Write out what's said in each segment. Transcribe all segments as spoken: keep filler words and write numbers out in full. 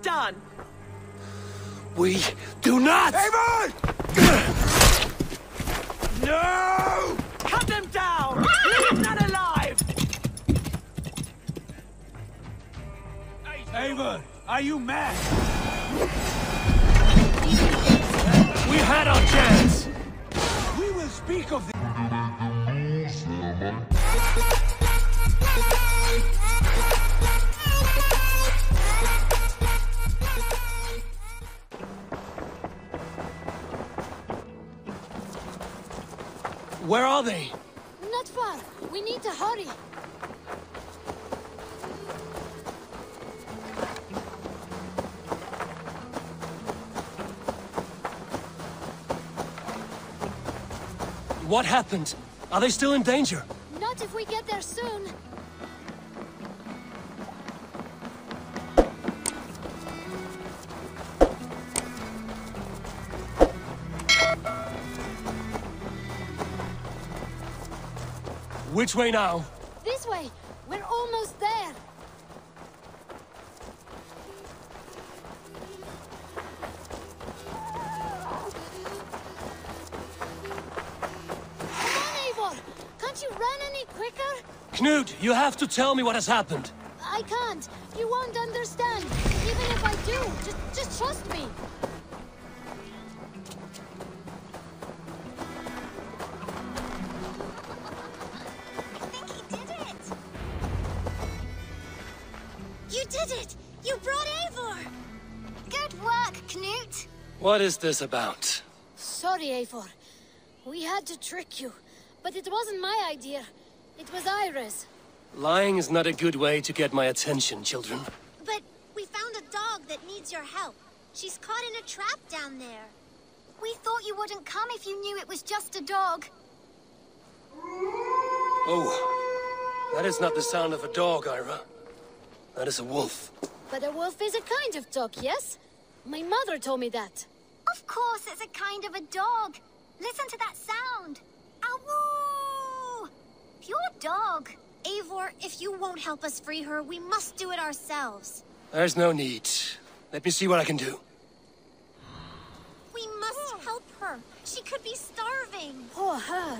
done. We do not! Eivor! No! Cut them down! Leave none alive! Eivor, are you mad? We had our chance! We will speak of the... Where are they? Not far. We need to hurry. What happened? Are they still in danger? Not if we get there soon. Which way now? This way! We're almost there! Come on, Eivor! Can't you run any quicker? Knut, you have to tell me what has happened. I can't. You won't understand. Even if I do, just, just trust me. What is this about? Sorry, Eivor. We had to trick you, but it wasn't my idea. It was Ira's. Lying is not a good way to get my attention, children. But we found a dog that needs your help. She's caught in a trap down there. We thought you wouldn't come if you knew it was just a dog. Oh, that is not the sound of a dog, Ira. That is a wolf. But a wolf is a kind of dog, yes? My mother told me that. Of course, it's a kind of a dog. Listen to that sound. Awoo! Pure dog. Eivor, if you won't help us free her, we must do it ourselves. There's no need. Let me see what I can do. We must Poor. help her. She could be starving. Poor her.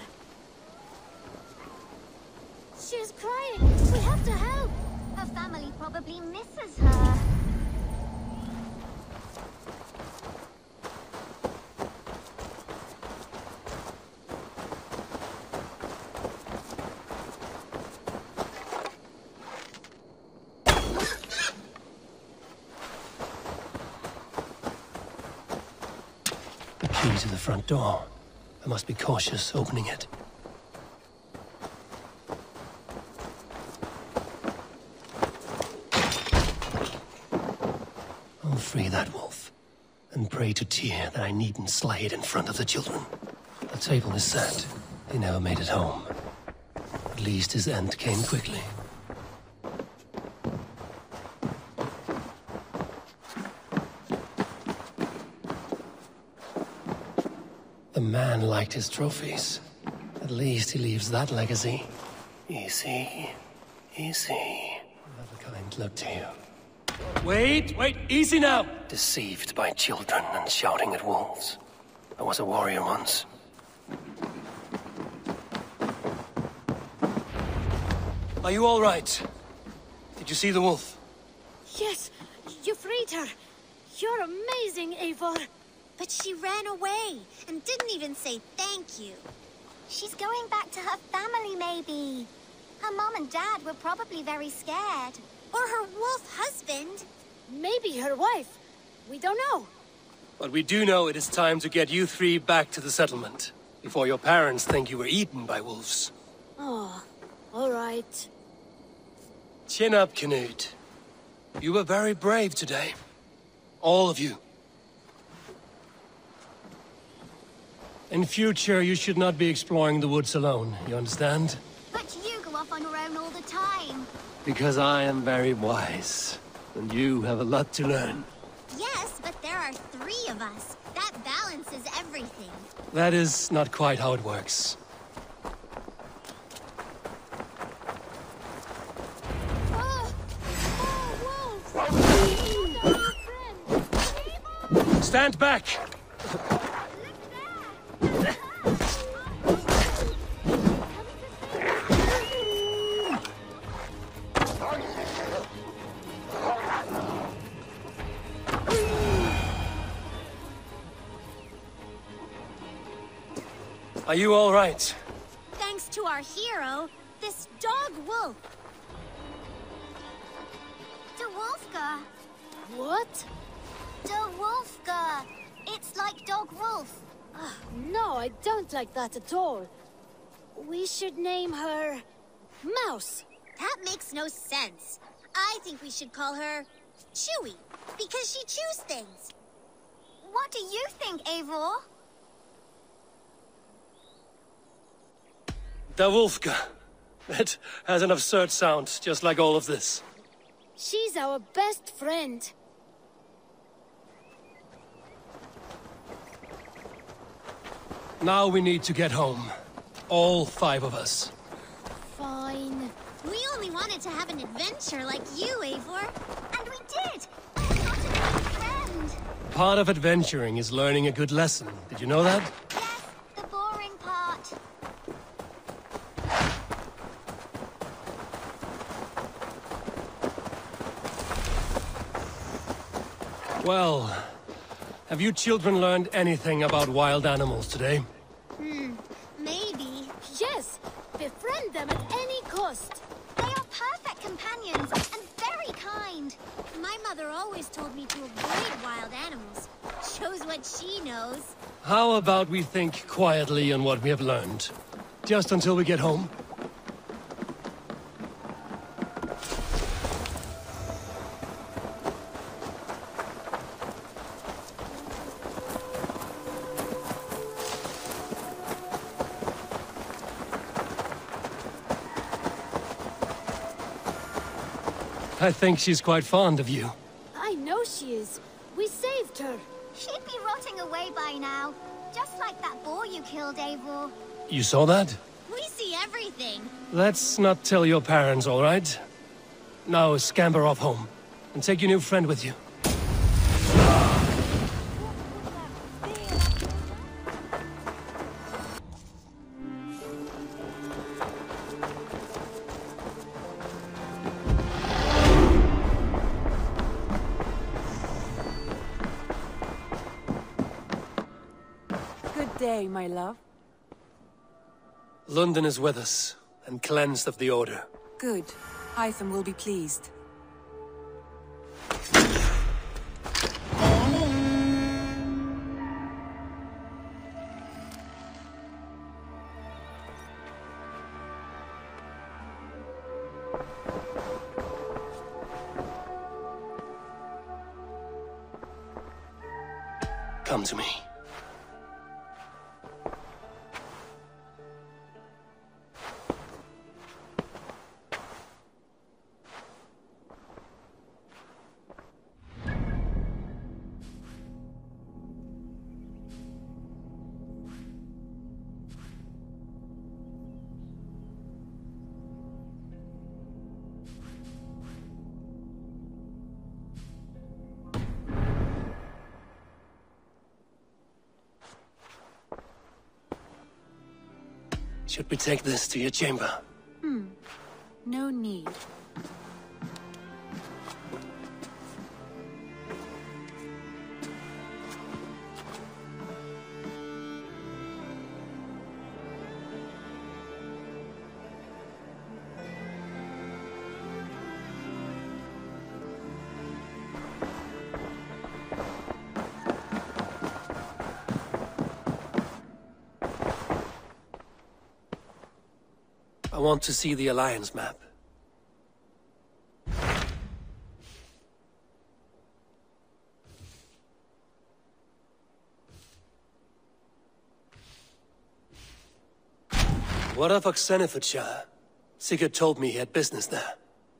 She's crying. We have to help. Her family probably misses her. To the front door. I must be cautious opening it. I'll free that wolf, and pray to Tyr that I needn't slay it in front of the children. The table is set. He never made it home. At least his end came quickly. Man liked his trophies. At least he leaves that legacy. Easy. Easy. Another kind look to you. Wait, wait, easy now! Deceived by children and shouting at wolves. I was a warrior once. Are you all right? Did you see the wolf? Yes, you freed her. You're amazing, Eivor. But she ran away, and didn't even say thank you. She's going back to her family, maybe. Her mom and dad were probably very scared. Or her wolf husband. Maybe her wife. We don't know. But we do know it is time to get you three back to the settlement. Before your parents think you were eaten by wolves. Oh, all right. Chin up, Canute. You were very brave today. All of you. In future, you should not be exploring the woods alone, you understand? But you go off on your own all the time. Because I am very wise, and you have a lot to learn. Yes, but there are three of us. That balances everything. That is not quite how it works. Oh! Oh, wolves! Stand back! Are you all right? Thanks to our hero, this dog wolf. De Wolfka. What? De Wolfka. It's like dog wolf. Oh, no, I don't like that at all. We should name her Mouse. That makes no sense. I think we should call her Chewy, because she chews things. What do you think, Eivor? Da Wolfka. It has an absurd sound, just like all of this. She's our best friend. Now we need to get home. All five of us. Fine. We only wanted to have an adventure like you, Eivor. And we did! But it's not a good friend! Part of adventuring is learning a good lesson. Did you know that? Well, have you children learned anything about wild animals today? Hmm, maybe. Yes, befriend them at any cost. They are perfect companions and very kind. My mother always told me to avoid wild animals. Shows what she knows. How about we think quietly on what we have learned? Just until we get home? I think she's quite fond of you. I know she is. We saved her. She'd be rotting away by now. Just like that boar you killed, Eivor. You saw that? We see everything. Let's not tell your parents, all right? Now scamper off home. And take your new friend with you. My love. London is with us, and cleansed of the Order. Good. Hytham will be pleased. Come to me. Should we take this to your chamber? Hmm. No need. I want to see the Alliance map. What of Oxenefordshire? Sigurd told me he had business there.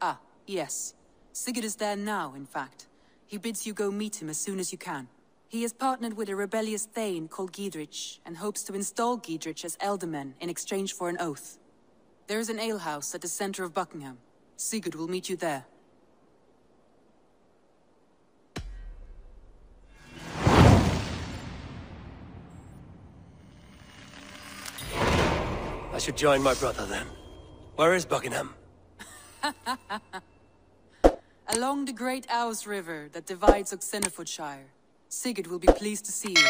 Ah, yes. Sigurd is there now, in fact. He bids you go meet him as soon as you can. He has partnered with a rebellious Thane called Gidrich, and hopes to install Gidrich as Elderman in exchange for an oath. There is an alehouse at the center of Buckingham. Sigurd will meet you there. I should join my brother then. Where is Buckingham? Along the Great Ouse River that divides Oxenefordshire. Sigurd will be pleased to see you.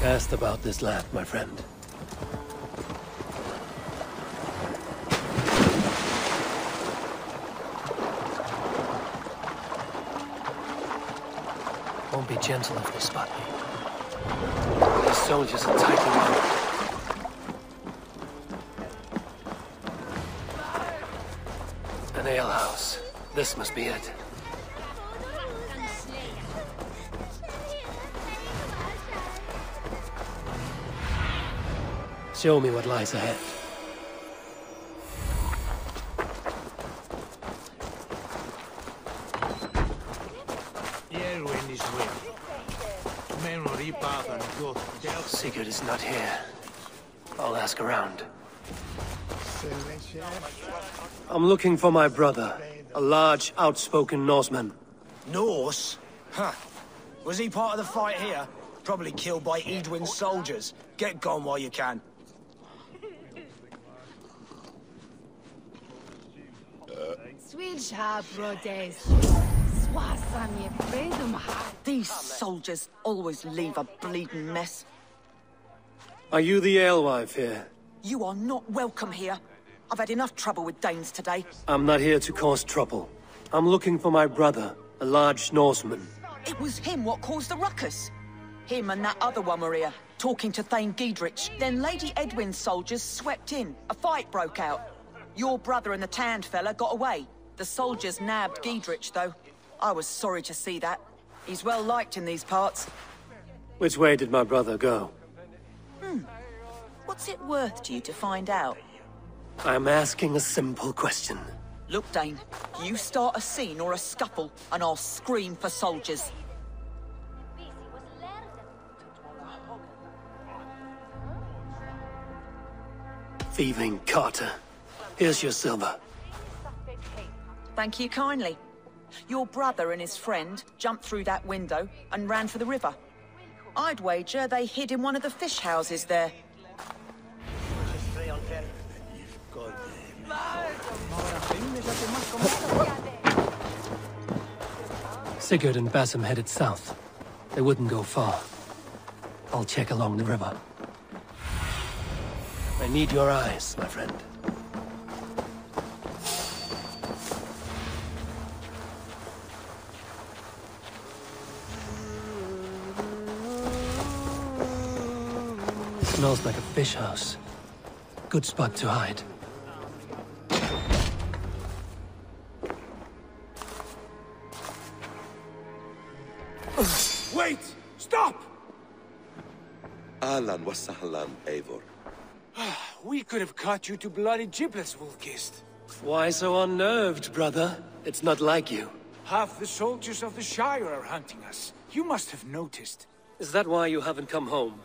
Cast about this land, my friend. Won't be gentle if they spot me. These soldiers are tightly wound. House. This must be it. Show me what lies ahead. Erwin is with memory path and go. Sigurd is not here. I'll ask around. I'm looking for my brother, a large, outspoken Norseman. Norse? Huh. Was he part of the fight here? Probably killed by Edwin's soldiers. Get gone while you can. These soldiers always leave a bleeding mess. Are you the alewife here? You are not welcome here. I've had enough trouble with Danes today. I'm not here to cause trouble. I'm looking for my brother, a large Norseman. It was him what caused the ruckus. Him and that other one were here, talking to Thane Gidrich. Then Lady Edwin's soldiers swept in. A fight broke out. Your brother and the tanned fella got away. The soldiers nabbed Gidrich, though. I was sorry to see that. He's well liked in these parts. Which way did my brother go? Hmm. What's it worth to you to find out? I'm asking a simple question. Look, Dane, you start a scene or a scuffle, and I'll scream for soldiers. Thieving Carter, here's your silver. Thank you kindly. Your brother and his friend jumped through that window and ran for the river. I'd wager they hid in one of the fish houses there. Sigurd and Basim headed south. They wouldn't go far. I'll check along the river. I need your eyes, my friend. It smells like a fish house. Good spot to hide. Wait! Stop! Ahlan wa sahlan, Eivor. We could have cut you to bloody giblets, Fulke. Why so unnerved, brother? It's not like you. Half the soldiers of the Shire are hunting us. You must have noticed. Is that why you haven't come home?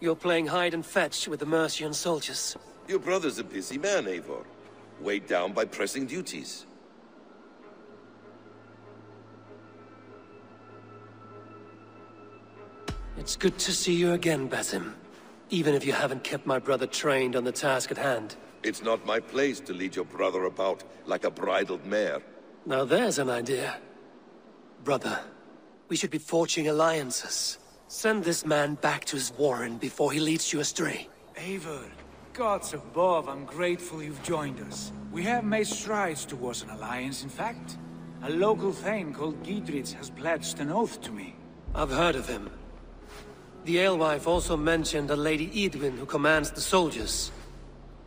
You're playing hide and fetch with the Mercian soldiers. Your brother's a busy man, Eivor. Weighed down by pressing duties. It's good to see you again, Basim. Even if you haven't kept my brother trained on the task at hand. It's not my place to lead your brother about like a bridled mare. Now there's an idea. Brother, we should be forging alliances. Send this man back to his warren before he leads you astray. Eivor, gods above, I'm grateful you've joined us. We have made strides towards an alliance, in fact. A local thane called Gidrich has pledged an oath to me. I've heard of him. The alewife also mentioned a Lady Edwin who commands the soldiers.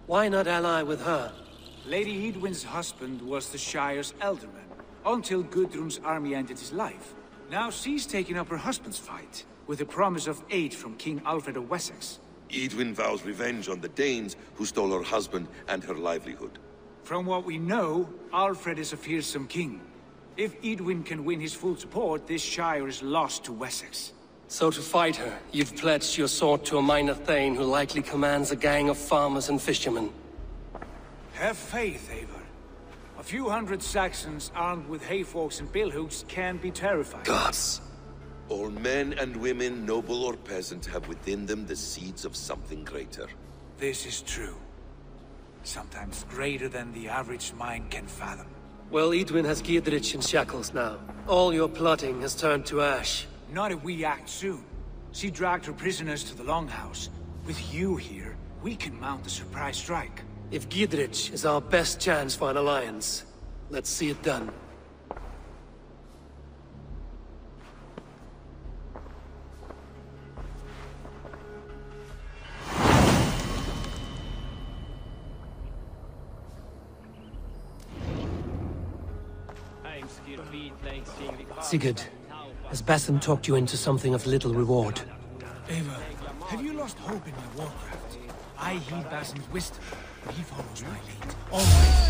Why not ally with her? Lady Edwin's husband was the Shire's alderman, until Gudrun's army ended his life. Now she's taken up her husband's fight, with a promise of aid from King Alfred of Wessex. Edwin vows revenge on the Danes who stole her husband and her livelihood. From what we know, Alfred is a fearsome king. If Edwin can win his full support, this Shire is lost to Wessex. So to fight her, you've pledged your sword to a minor thane who likely commands a gang of farmers and fishermen. Have faith, Eivor. A few hundred Saxons armed with hayforks and billhooks can be terrified. Gods! All men and women, noble or peasant, have within them the seeds of something greater. This is true. Sometimes greater than the average mind can fathom. Well, Edwin has Gidrich in shackles now. All your plotting has turned to ash. Not if we act soon. She dragged her prisoners to the Longhouse. With you here, we can mount a surprise strike. If Gidrich is our best chance for an alliance, let's see it done. Sigurd. Has Basim talked you into something of little reward? Eivor, have you lost hope in your warcraft? I heed Basim's wisdom, but he follows my lead.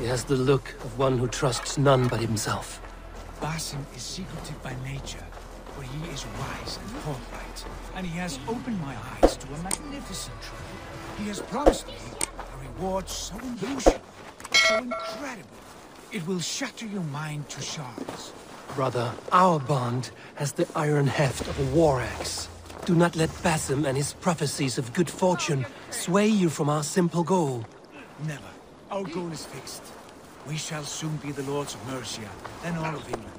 He has the look of one who trusts none but himself. Basim is secretive by nature, but he is wise and forthright, and he has opened my eyes to a magnificent truth. He has promised me a reward so unusual, so incredible, it will shatter your mind to shards. Brother, our bond has the iron heft of a war axe. Do not let Basim and his prophecies of good fortune sway you from our simple goal. Never. Our goal is fixed. We shall soon be the lords of Mercia, then all of England.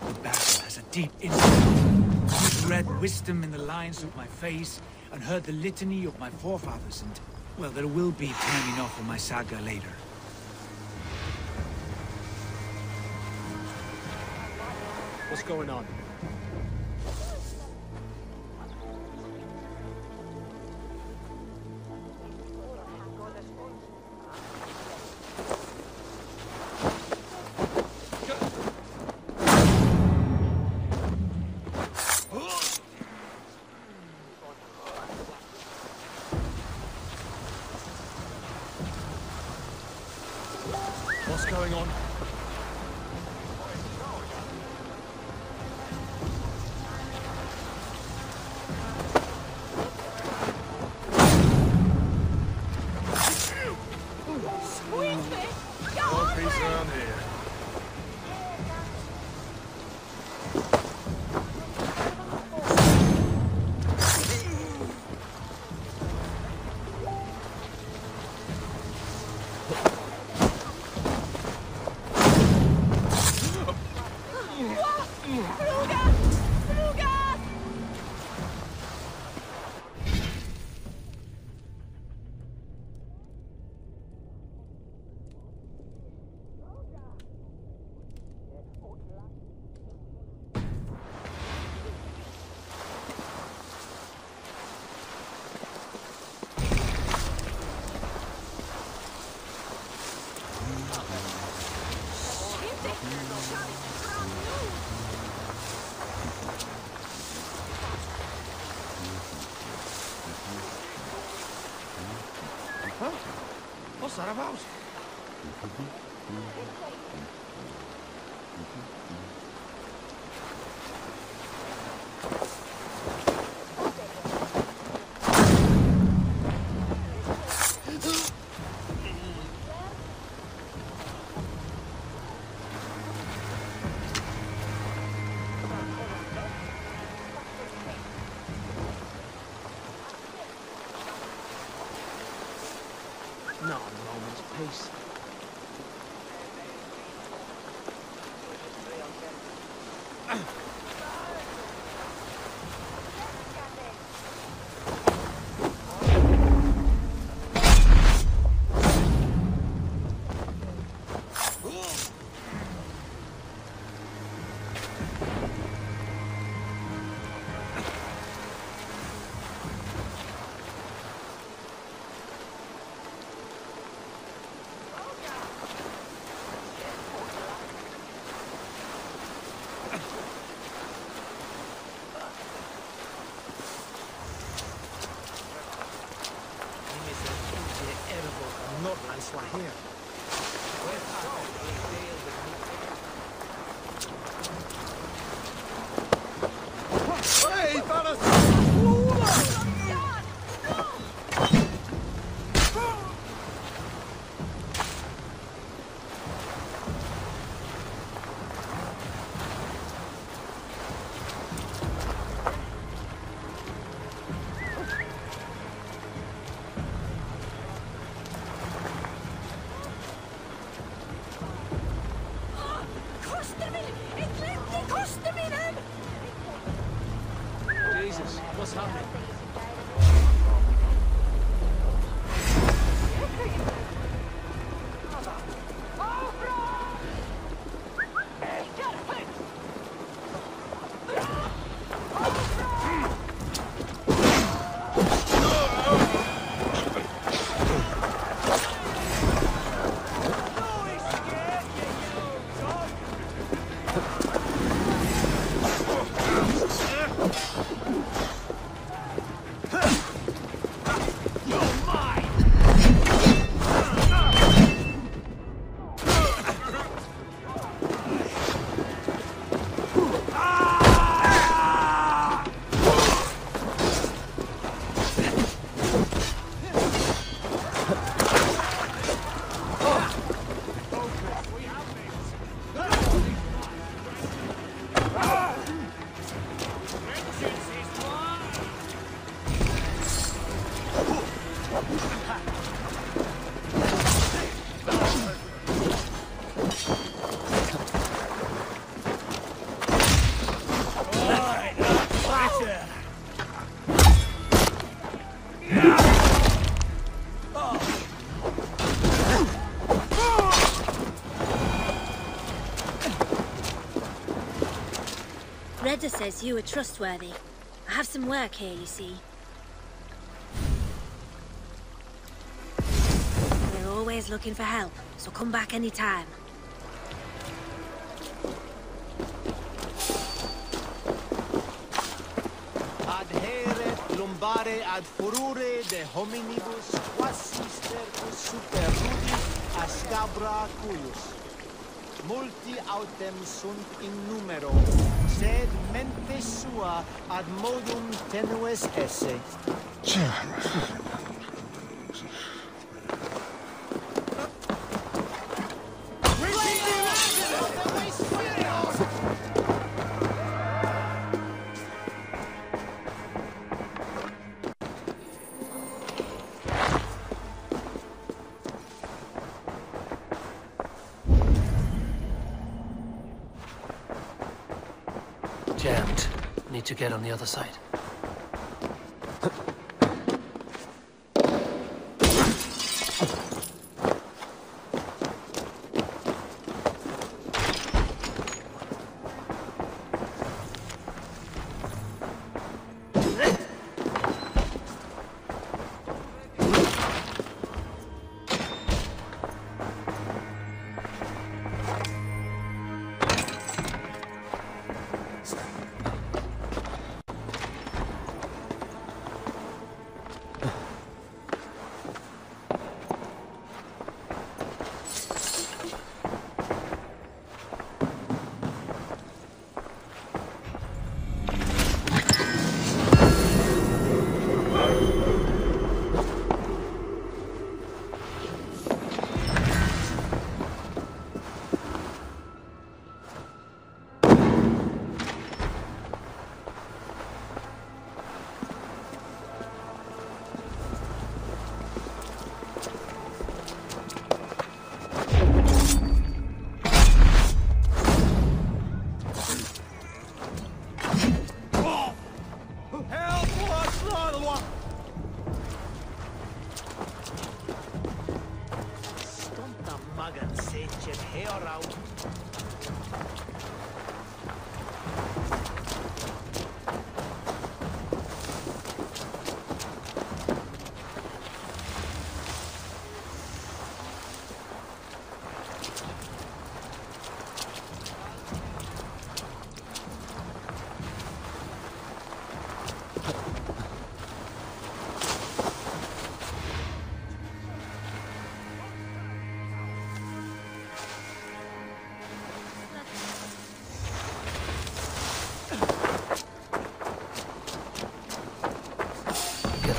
But Basim has a deep insight. He's read wisdom in the lines of my face, and heard the litany of my forefathers, and... well, there will be time enough for my saga later. What's going on? What's going on? What's that about? Edda says you are trustworthy. I have some work here, you see. We're always looking for help, so come back any time. Ad here lumbare ad furore de hominibus quasis tercus super rudis ascabra cuius. Multi autem sunt in numero, sed mente sua ad modum tenues esse. To get on the other side.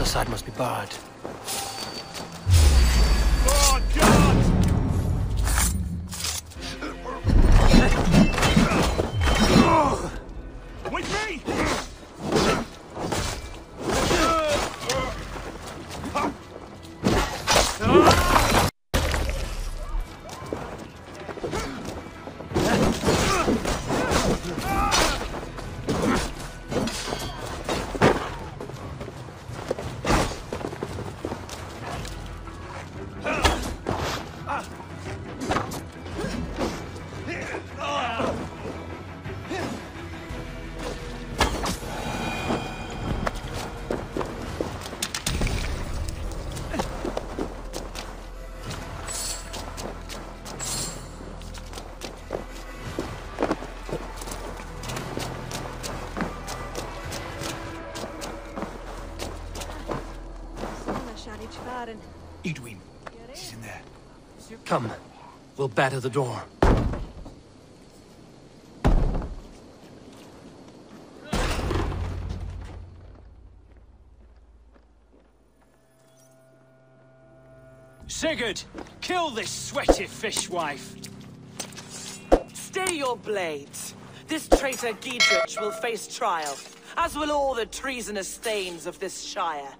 The side must be barred. Edwin, she's in there. Come, we'll batter the door. Sigurd, kill this sweaty fishwife. Stay your blades. This traitor Gidrich will face trial, as will all the treasonous thanes of this shire.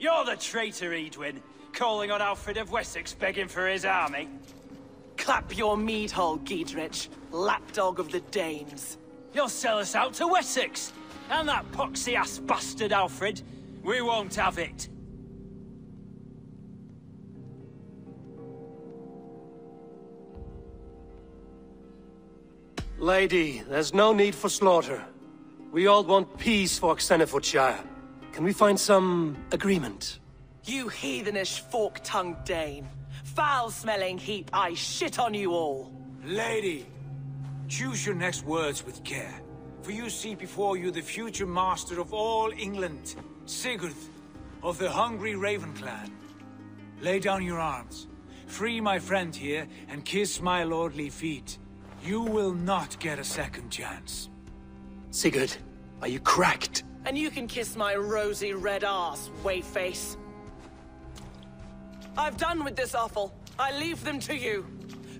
You're the traitor, Edwin. Calling on Alfred of Wessex, begging for his army. Clap your mead hole, Gidrich, lapdog of the Danes. You'll sell us out to Wessex, and that poxy-ass bastard Alfred. We won't have it. Lady, there's no need for slaughter. We all want peace for Oxenefordshire. Can we find some agreement? You heathenish fork-tongued Dane. Foul-smelling heap, I shit on you all. Lady, choose your next words with care. For you see before you the future master of all England, Sigurd, of the Hungry Raven clan. Lay down your arms. Free my friend here, and kiss my lordly feet. You will not get a second chance. Sigurd, are you cracked? And you can kiss my rosy red ass, wayface. I've done with this offal. I leave them to you.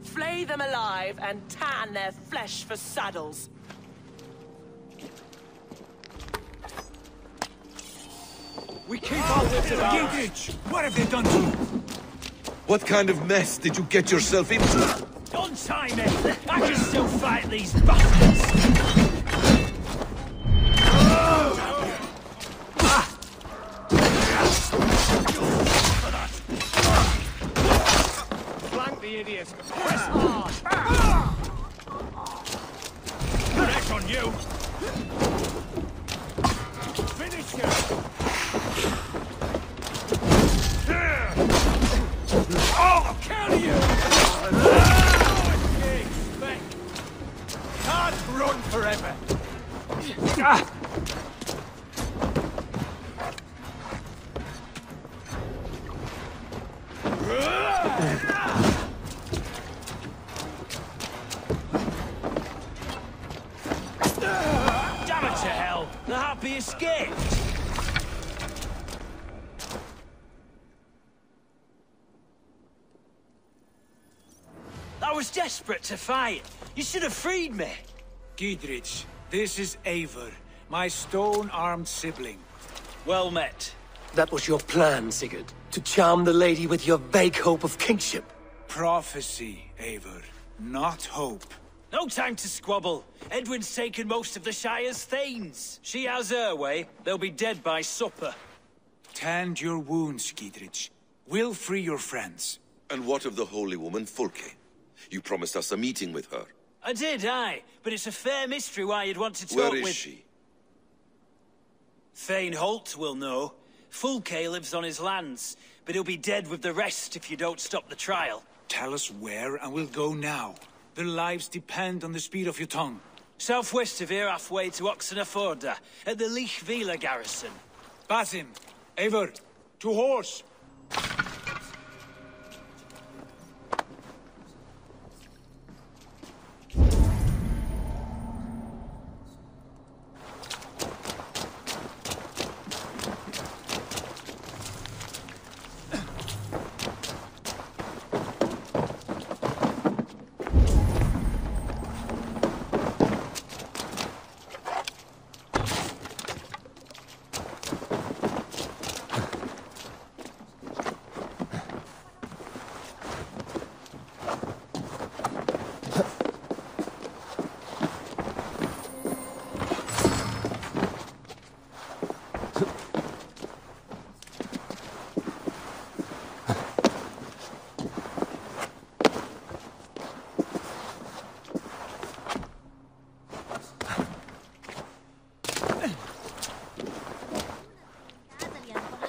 Flay them alive and tan their flesh for saddles. We keep oh, out of the Gidrich! What have they done to you? What kind of mess did you get yourself into? Don't sign me! I can still fight these bastards! Oh. Ah. Flank the idiot! Press hard! Ah. Neck on you! Finish you! I'll kill you! Oh, it's big. Can't run forever! Ah. Damn it to hell! The happy escaped! I was desperate to fight. You should have freed me. Gidrich, this is Eivor, my stone-armed sibling. Well met. That was your plan, Sigurd. To charm the lady with your vague hope of kingship. Prophecy, Eivor, not hope. No time to squabble. Edwin's taken most of the Shire's thanes. She has her way. They'll be dead by supper. Tend your wounds, Gidrich. We'll free your friends. And what of the holy woman, Fulke? You promised us a meeting with her. I did, aye. But it's a fair mystery why you'd want to talk with... Where is she? Fain Holt will know. Fulke lives on his lands, but he'll be dead with the rest if you don't stop the trial. Tell us where and we'll go now. Their lives depend on the speed of your tongue. Southwest of here, halfway to Oxenaforda, at the Lichvila garrison. Basim, Eivor, to horse!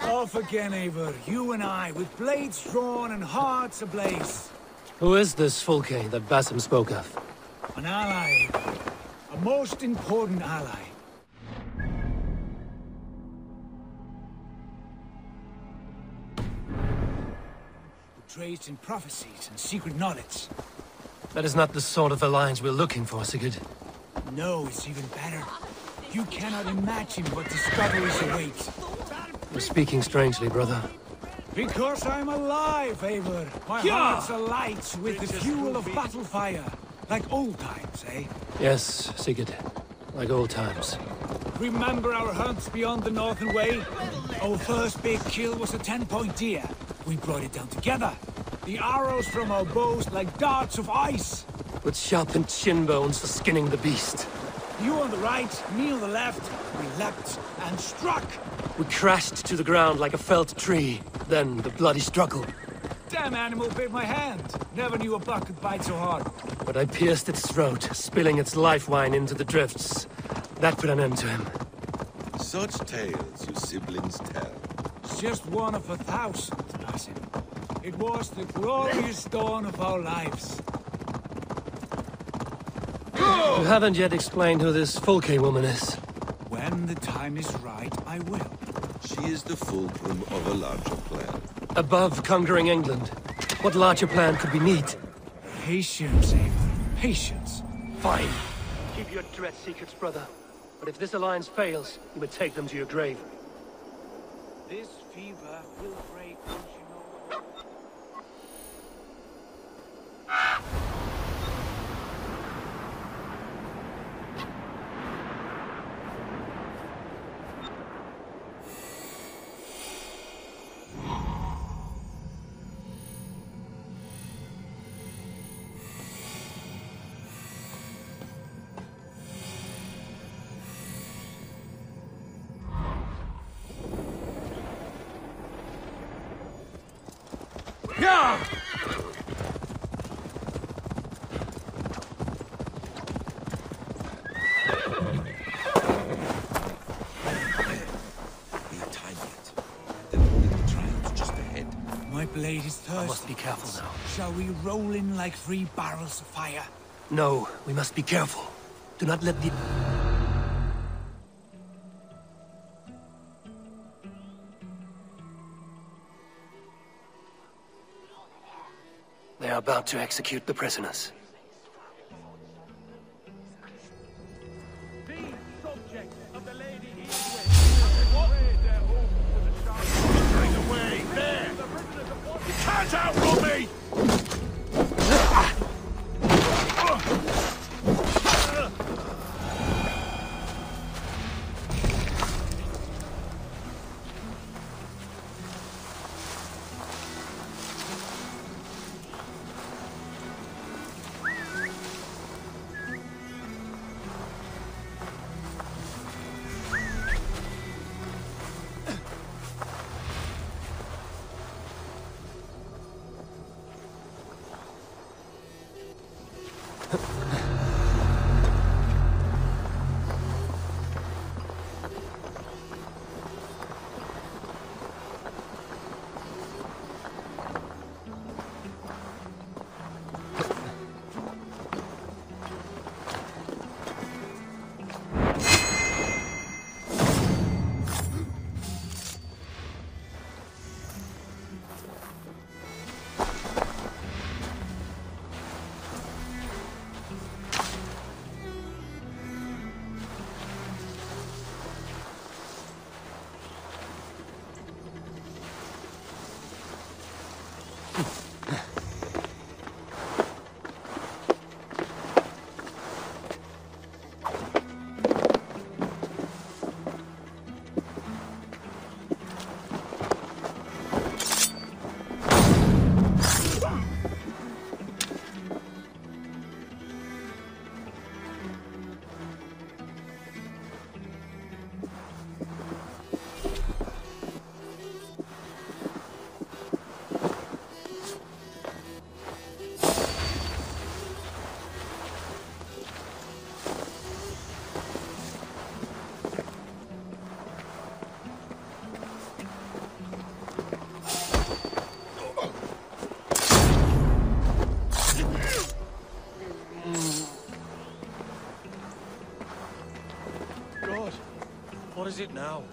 Off again, Eivor, you and I, with blades drawn and hearts ablaze. Who is this Fulke that Basim spoke of? An ally, Eivor. A most important ally. Trades in prophecies and secret knowledge. That is not the sort of alliance we're looking for, Sigurd. No, it's even better. You cannot imagine what discoveries await. You're speaking strangely, brother. Because I'm alive, Eivor. My yeah. heart's alight with Bridges the fuel of battle fire. Like old times, eh? Yes, Sigurd. Like old times. Remember our hunts beyond the northern way? Our first big kill was a ten-point deer. We brought it down together. The arrows from our bows like darts of ice. With sharpened shin bones for skinning the beast. You on the right, me on the left. We leapt and struck. We crashed to the ground like a felled tree. Then the bloody struggle. Damn animal bit my hand. Never knew a buck could bite so hard. But I pierced its throat, spilling its life wine into the drifts. That put an end to him. Such tales you siblings tell. It's just one of a thousand, Basim. It was the glorious dawn of our lives. You haven't yet explained who this Fulke woman is. When the time is right, I will. She is the fulcrum of a larger plan. Above conquering England, what larger plan could we need? Patience, Eivor. Patience. Fine. Keep your dread secrets, brother. But if this alliance fails, you would take them to your grave. This fever will break once you know what... I must be careful now. Shall we roll in like three barrels of fire? No, we must be careful. Do not let the... They are about to execute the prisoners. What is it now?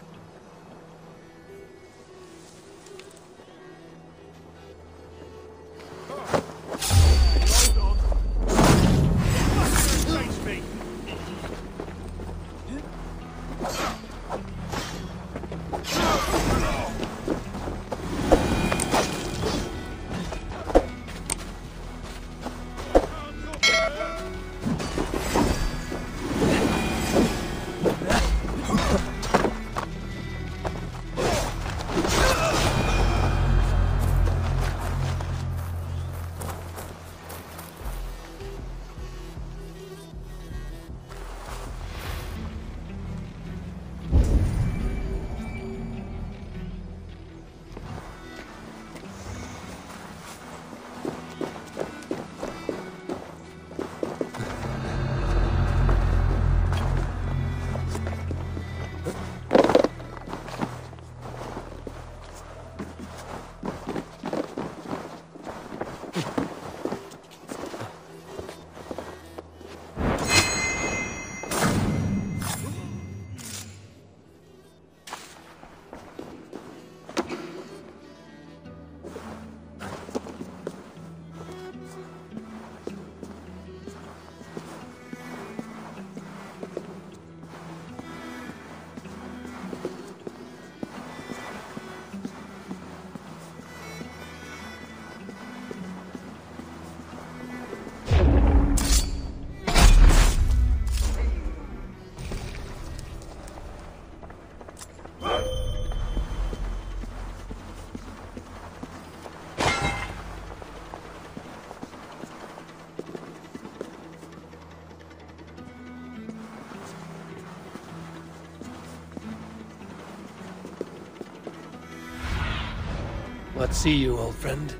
not see you, old friend.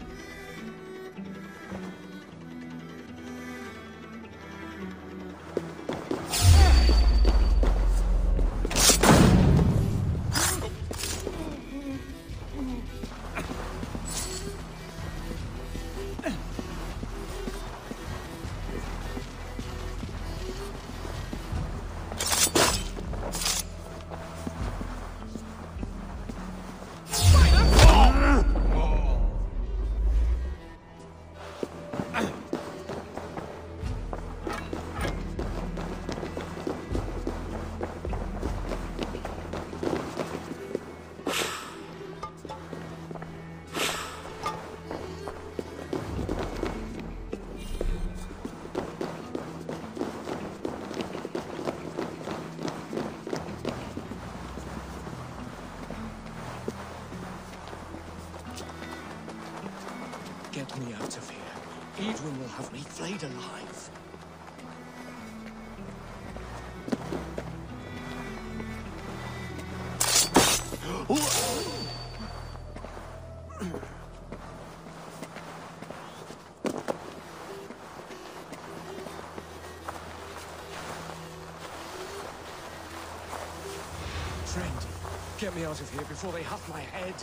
Edwin will have me flayed alive. Friend, get me out of here before they huff my head.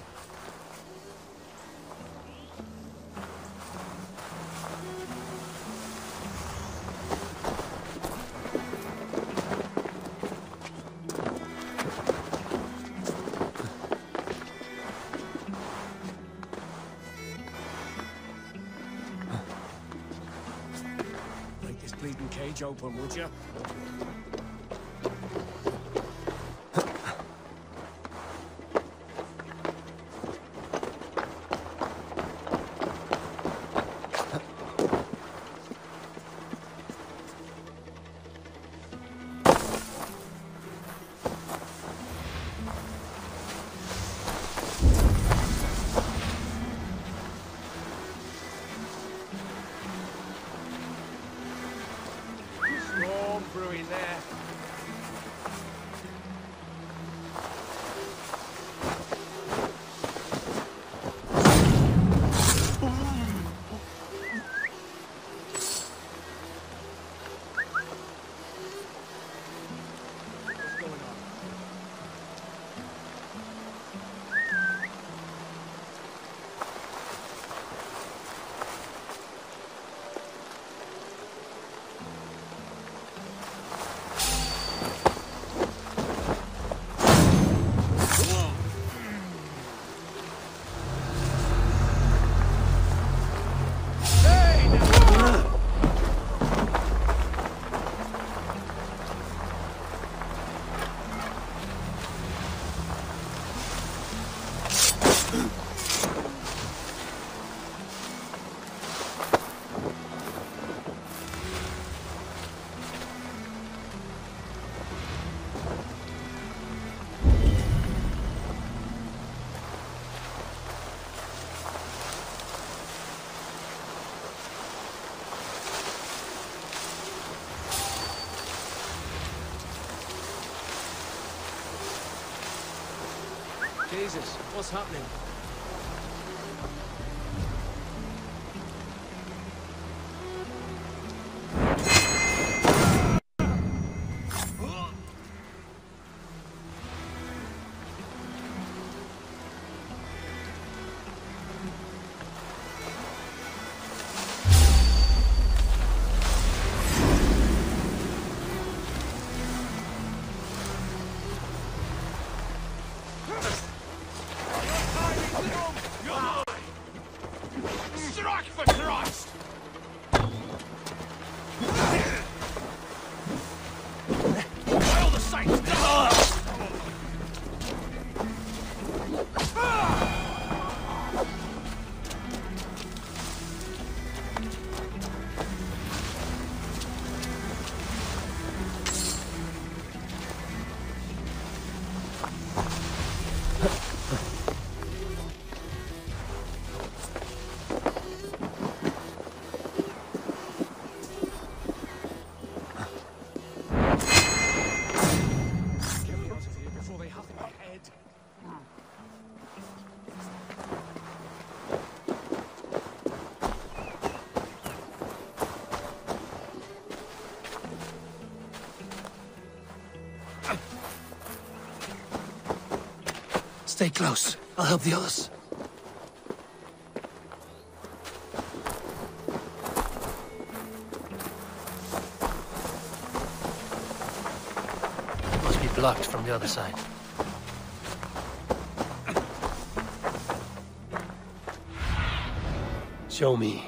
Open, would you? Jesus, what's happening? Stay close. I'll help the others. Must be blocked from the other side. Show me.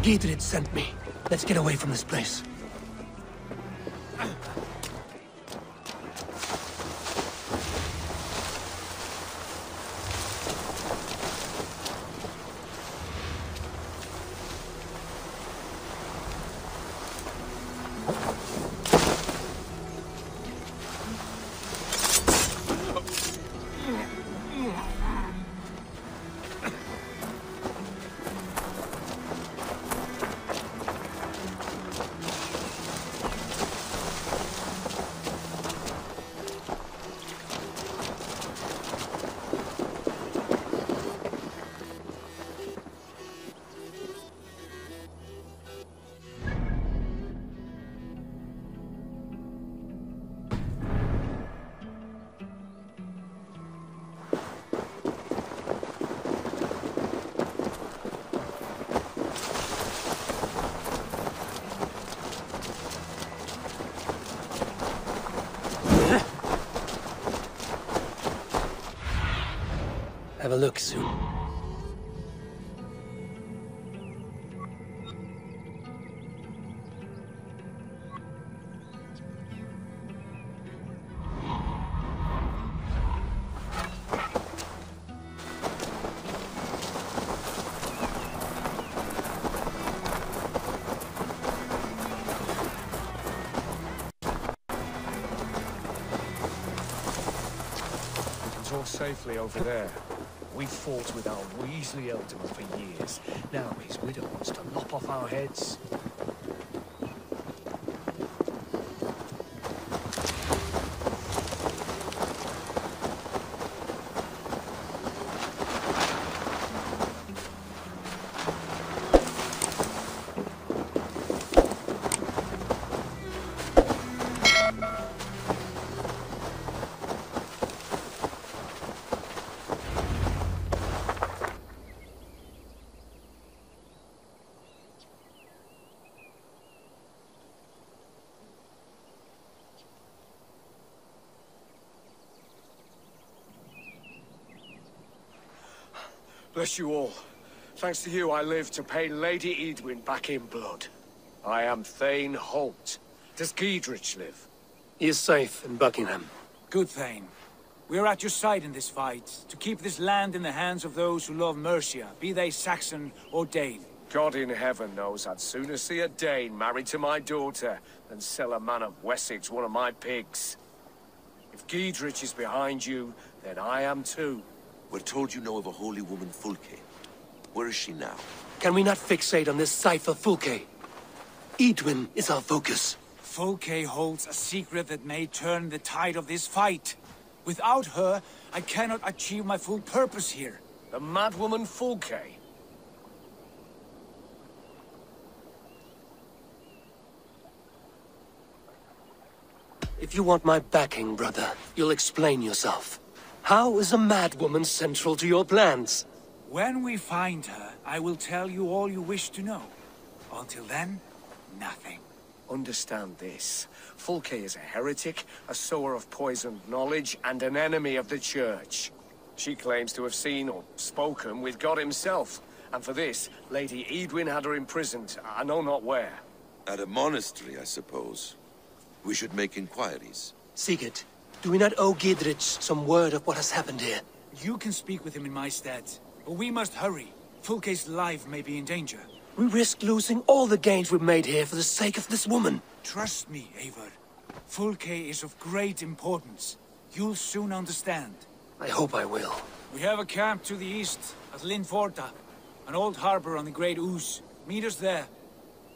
Gidrich sent me. Let's get away from this place. Have a look soon. We can talk safely over there. We fought with our Weasley Elderman for years. Now his widow wants to lop off our heads. Bless you all. Thanks to you, I live to pay Lady Edwin back in blood. I am Thane Holt. Does Gidrich live? He is safe in Buckingham. Good, Thane. We are at your side in this fight, to keep this land in the hands of those who love Mercia, be they Saxon or Dane. God in heaven knows I'd sooner see a Dane married to my daughter than sell a man of Wessex one of my pigs. If Gidrich is behind you, then I am too. We're told you know of a holy woman, Fulke. Where is she now? Can we not fixate on this cipher, Fulke? Edwin is our focus. Fulke holds a secret that may turn the tide of this fight. Without her, I cannot achieve my full purpose here. The madwoman Fulke? If you want my backing, brother, you'll explain yourself. How is a madwoman central to your plans? When we find her, I will tell you all you wish to know. Until then, nothing. Understand this. Fulke is a heretic, a sower of poisoned knowledge, and an enemy of the Church. She claims to have seen or spoken with God himself, and for this, Lady Edwin had her imprisoned, I know not where. At a monastery, I suppose. We should make inquiries. Sigurd, Do we not owe Gidrich some word of what has happened here? You can speak with him in my stead, but we must hurry. Fulke's life may be in danger. We risk losing all the gains we've made here for the sake of this woman. Trust me, Eivor. Fulke is of great importance. You'll soon understand. I hope I will. We have a camp to the east, at Lindvorda. An old harbor on the Great Ouse. Meet us there.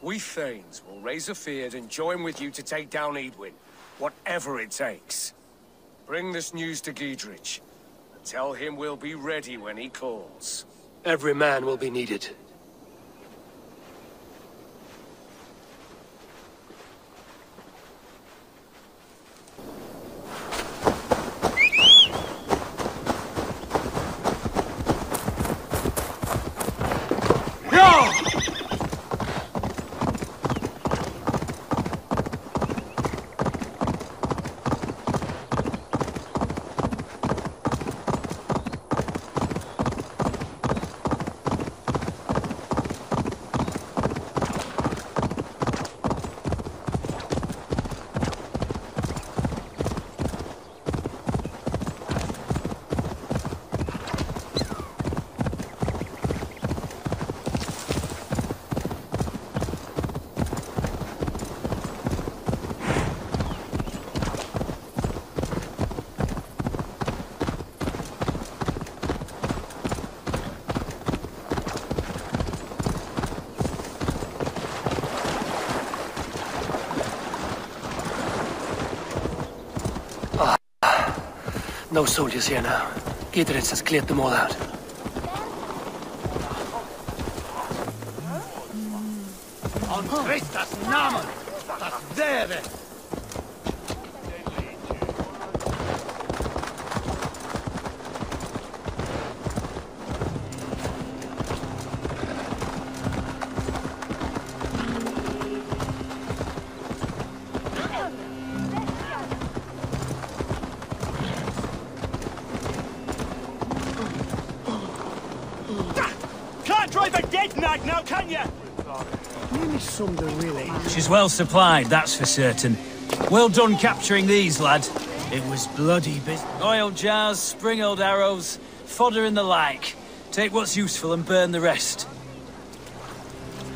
We Thanes will raise a feared and join with you to take down Edwin, whatever it takes. Bring this news to Gidrich, and tell him we'll be ready when he calls. Every man will be needed. No soldiers here now. Gidrich has cleared them all out. On Christus Namen, das wäre! She's well supplied, that's for certain. Well done capturing these, lad. It was bloody business. Oil jars, spring-old arrows, fodder and the like. Take what's useful and burn the rest.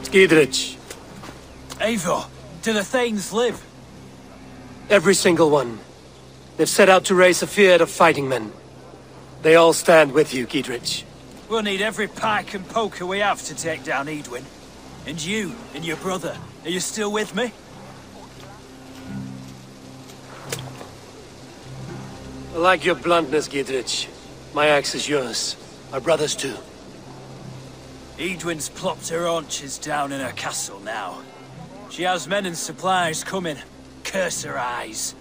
Gidrich. Eivor, do the Thanes live? Every single one. They've set out to raise a fear of fighting men. They all stand with you, Gidrich. We'll need every pike and poker we have to take down Edwin. And you, and your brother, are you still with me? I like your bluntness, Gidrich. My axe is yours. My brother's too. Edwin's plopped her haunches down in her castle now. She has men and supplies coming. Curse her eyes.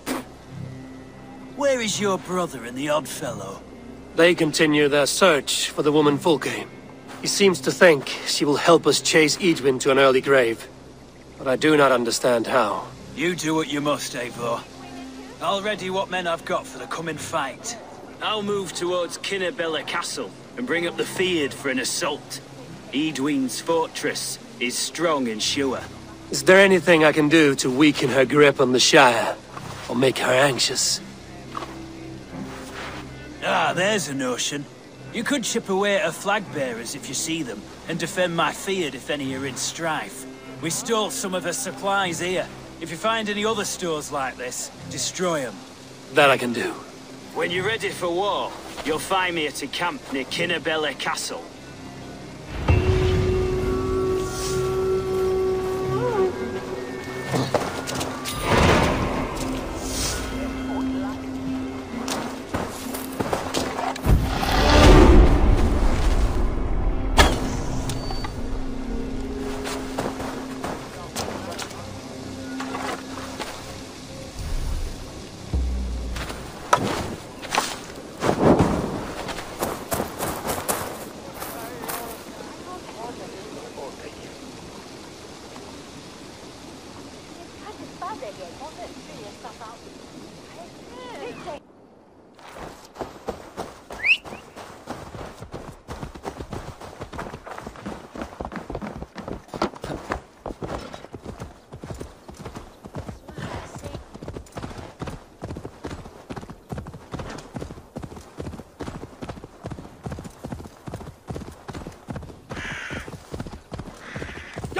Where is your brother and the odd fellow? They continue their search for the woman Fulke. He seems to think she will help us chase Edwin to an early grave. But I do not understand how. You do what you must, Eivor. I'll ready what men I've got for the coming fight. I'll move towards Kinnebella Castle and bring up the feared for an assault. Edwin's fortress is strong and sure. Is there anything I can do to weaken her grip on the Shire? Or make her anxious? Ah, there's a notion. You could chip away at her flag-bearers if you see them, and defend my feared if any are in strife. We stole some of her supplies here. If you find any other stores like this, destroy them. That I can do. When you're ready for war, you'll find me at a camp near Kinnebella Castle.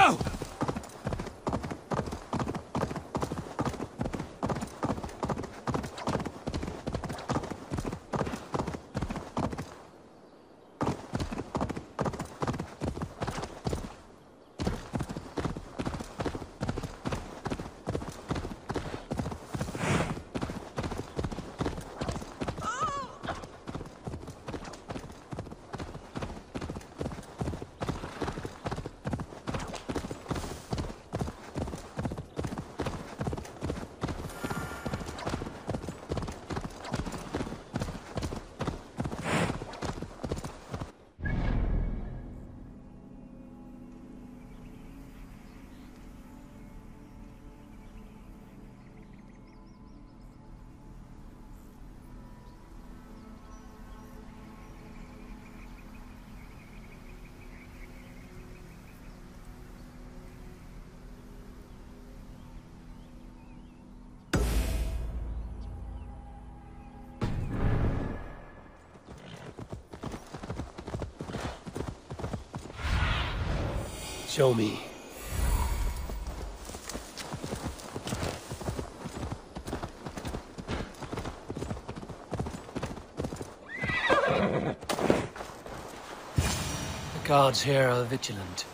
Go! Show me. The guards here are vigilant.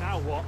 Now what?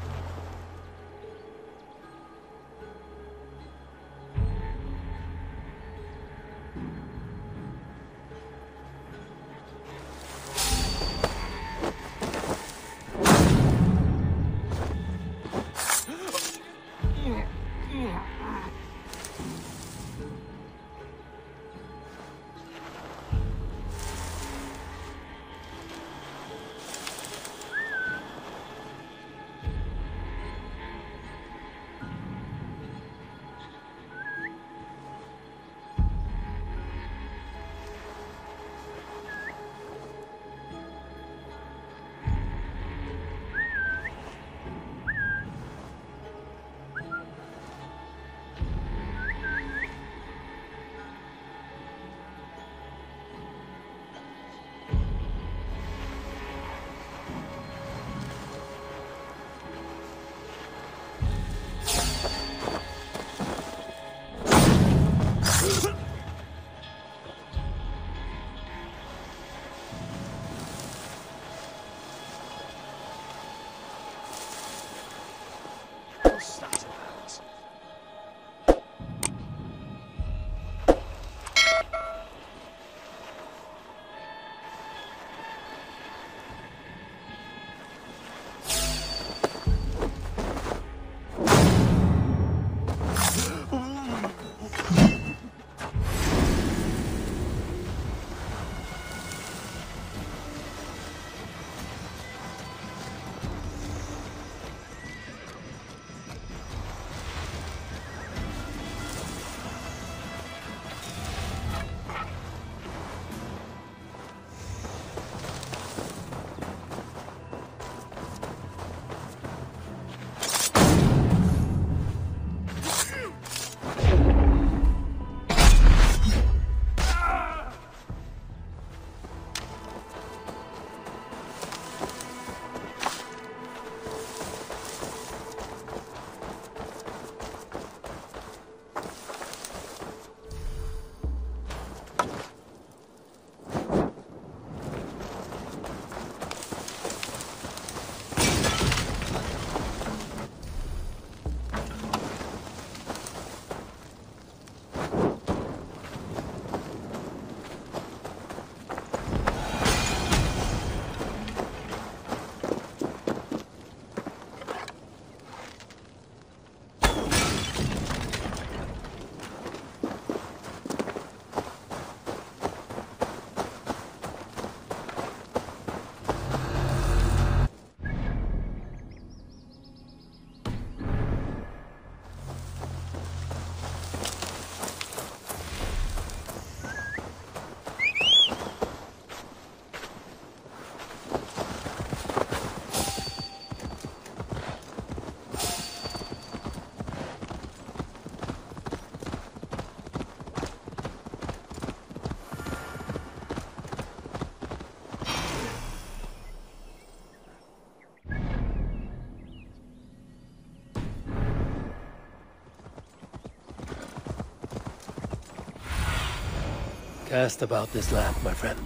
Cast about this land, my friend.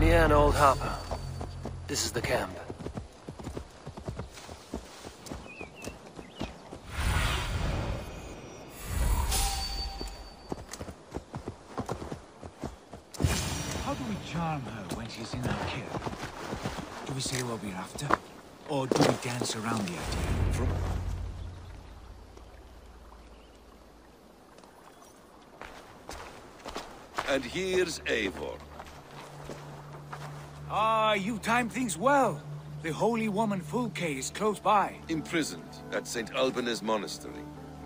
Near an old harbor. This is the camp. How do we charm her when she's in our care? Do we say what we're after? Or do we dance around the idea? From and here's Eivor. Ah, you time things well. The holy woman Fulke is close by. Imprisoned at Saint Albanese Monastery.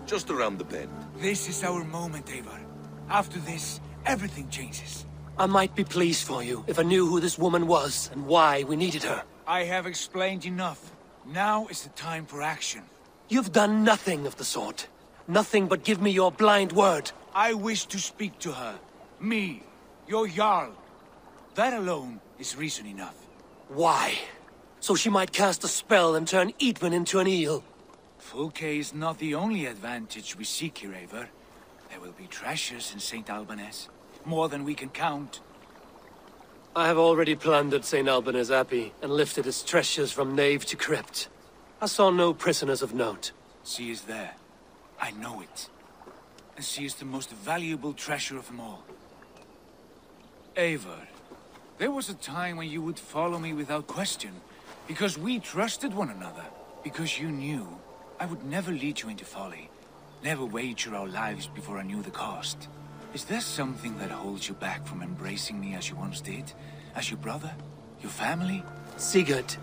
Just around the bend. This is our moment, Eivor. After this, everything changes. I might be pleased for you if I knew who this woman was and why we needed her. I have explained enough. Now is the time for action. You've done nothing of the sort. Nothing but give me your blind word. I wish to speak to her. Me. Your Jarl. That alone is reason enough. Why? So she might cast a spell and turn Edwin into an eel. Fulke is not the only advantage we seek here, Eivor. There will be treasures in Saint Albanese. More than we can count. I have already plundered Saint Albanese Abbey and lifted its treasures from nave to crypt. I saw no prisoners of note. She is there. I know it. And she is the most valuable treasure of them all. Eivor, there was a time when you would follow me without question, because we trusted one another. Because you knew I would never lead you into folly, never wager our lives before I knew the cost. Is there something that holds you back from embracing me as you once did? As your brother? Your family? Sigurd,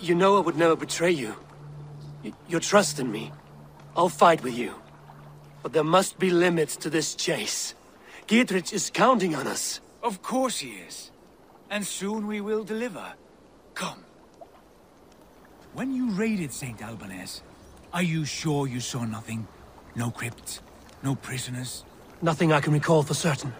you know I would never betray you. Y- your trust in me. I'll fight with you. But there must be limits to this chase. Gidrich is counting on us. Of course he is. And soon we will deliver. Come. When you raided Saint Albanese, are you sure you saw nothing? No crypt? No prisoners? Nothing I can recall for certain.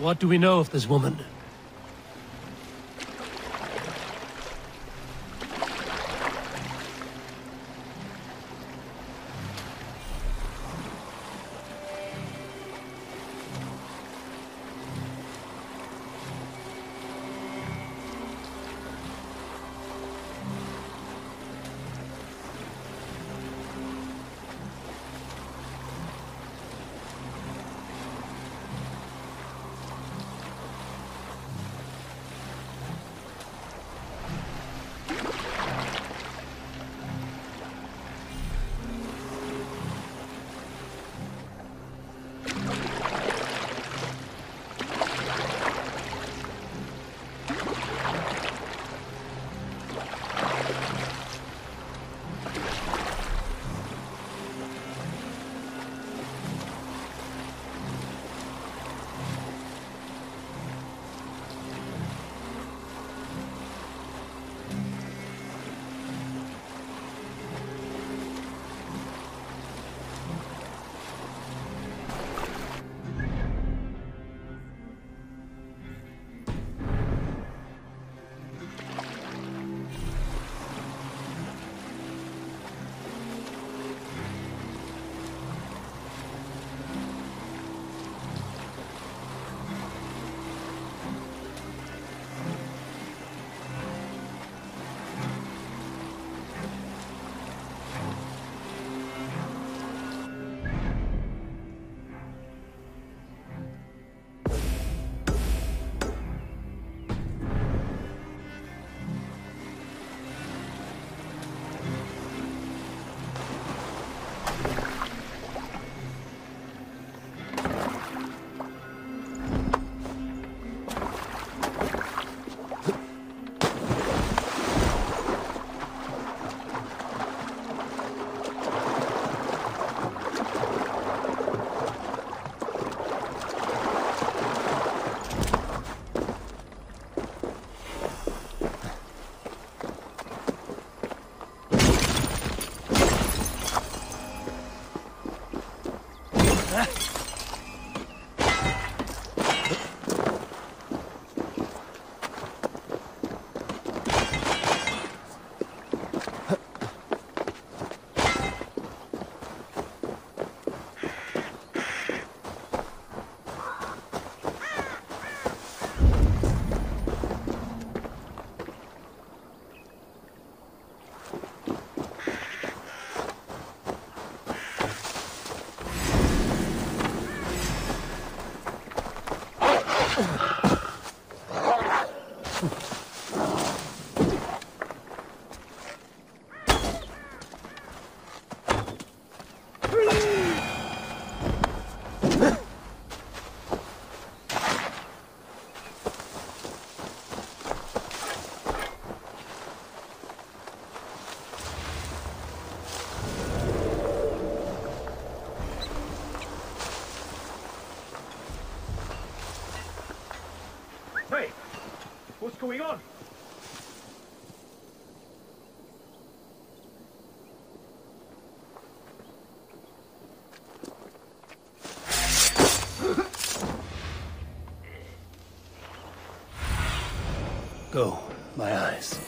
What do we know of this woman? going on? Go, my eyes.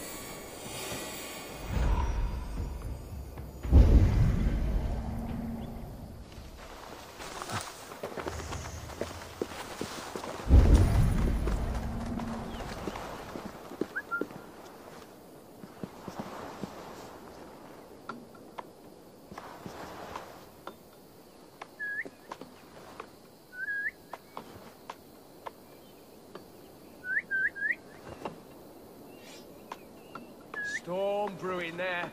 Storm brewing there.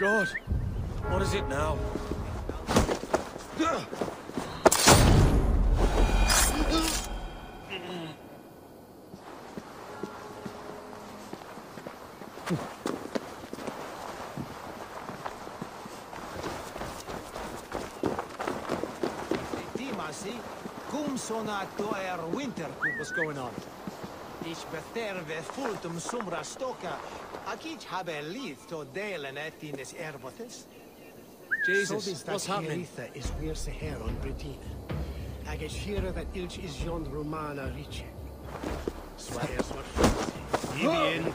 God, what is it now? Cum sona toer winter tube was going on? Ich beterve fultum sumra stoca. Akic habe lith to delen et ines erbotes. Jesus, what's happening? Is near Seheron Britina. Ageshira that ilch is yon Romana riche. Swears what? Ivien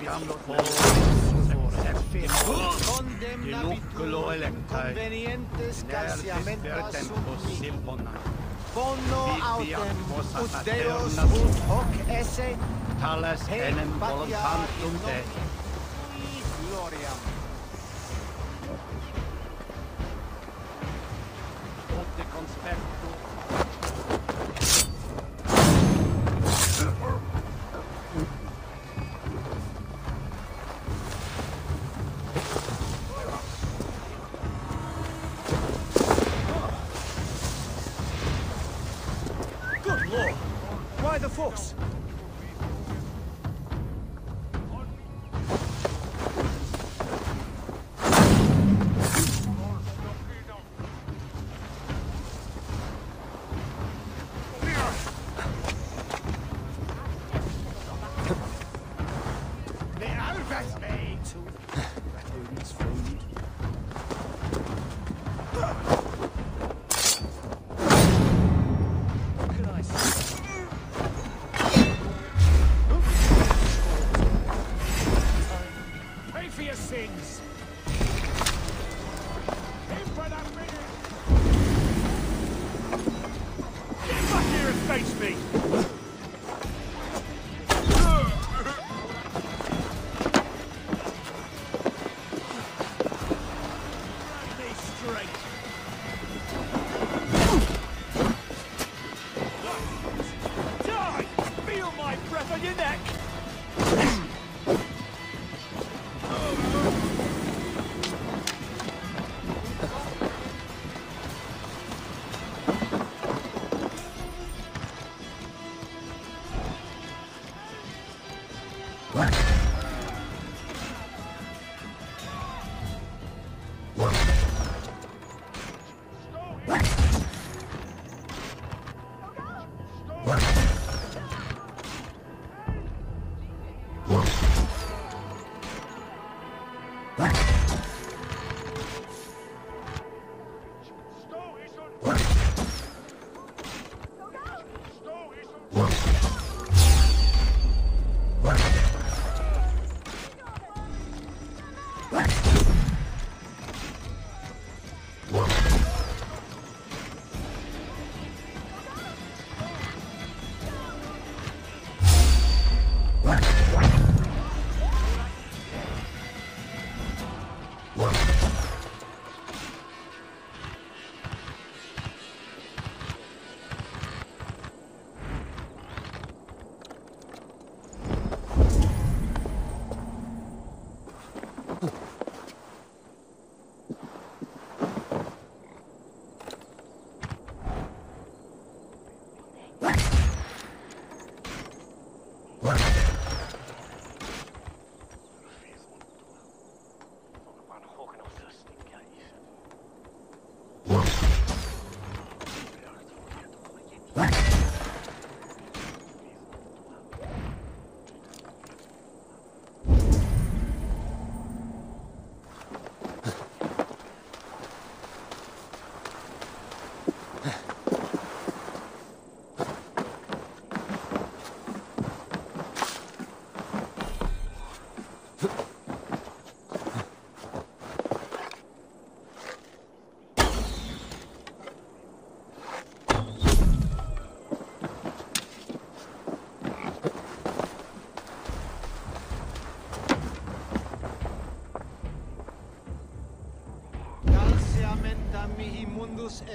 condemnabit. Bonno autem ut deos ut hoc esse talas enem volcantum te. Can I see? around your neck.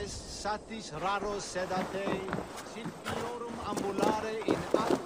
Es satis raros sedate, silpiorum ambulare in arbis.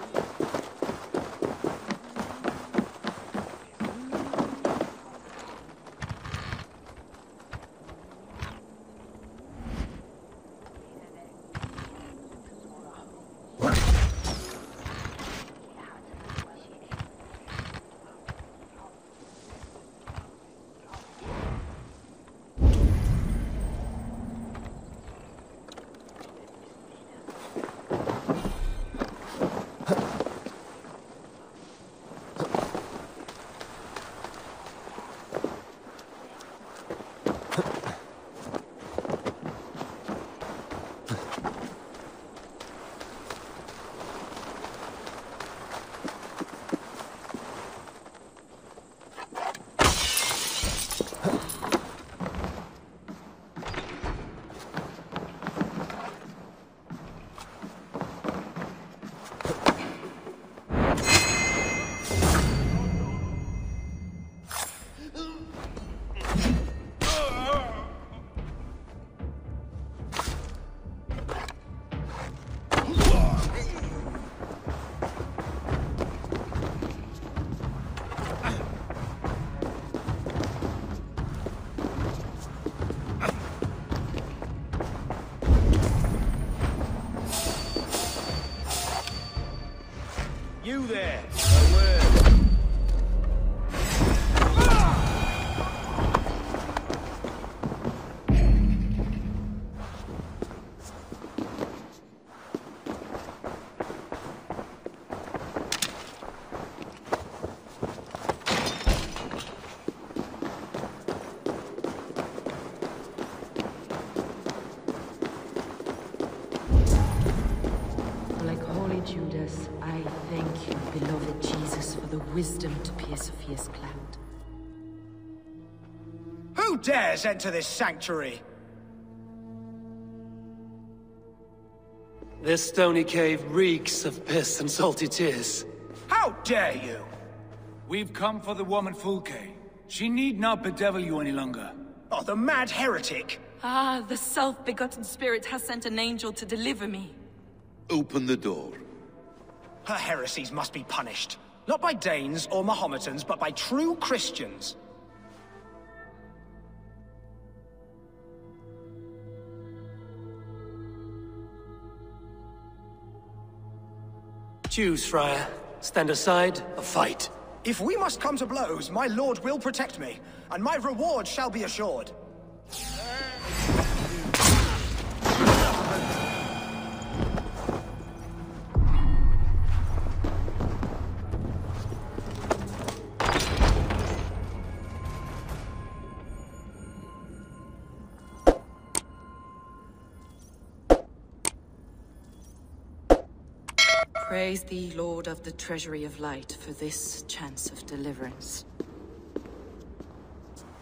You there, a word. Wisdom to pierce a fierce cloud. Who dares enter this sanctuary? This stony cave reeks of piss and salty tears. How dare you? We've come for the woman Fulke. She need not bedevil you any longer. Oh, the mad heretic! Ah, the self-begotten spirit has sent an angel to deliver me. Open the door. Her heresies must be punished, not by Danes or Mahometans, but by true Christians. Choose, friar. Stand aside or fight. If we must come to blows, my lord will protect me, and my reward shall be assured. Praise thee, Lord of the Treasury of Light, for this chance of deliverance.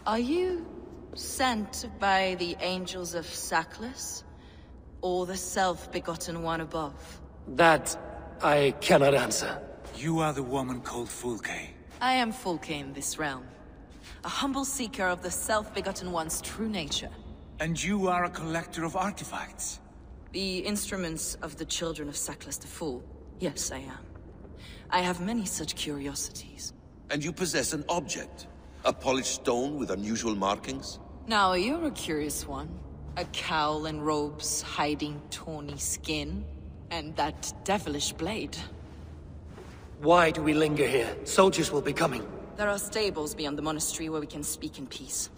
Are you sent by the angels of Saklas, or the Self-Begotten One above? That I cannot answer. You are the woman called Fulke. I am Fulke in this realm, a humble seeker of the Self-Begotten One's true nature. And you are a collector of artifacts? The instruments of the children of Saklas the Fool. Yes, I am. I have many such curiosities. And you possess an object? A polished stone with unusual markings? Now, you're a curious one. A cowl and robes hiding tawny skin, and that devilish blade. Why do we linger here? Soldiers will be coming. There are stables beyond the monastery where we can speak in peace.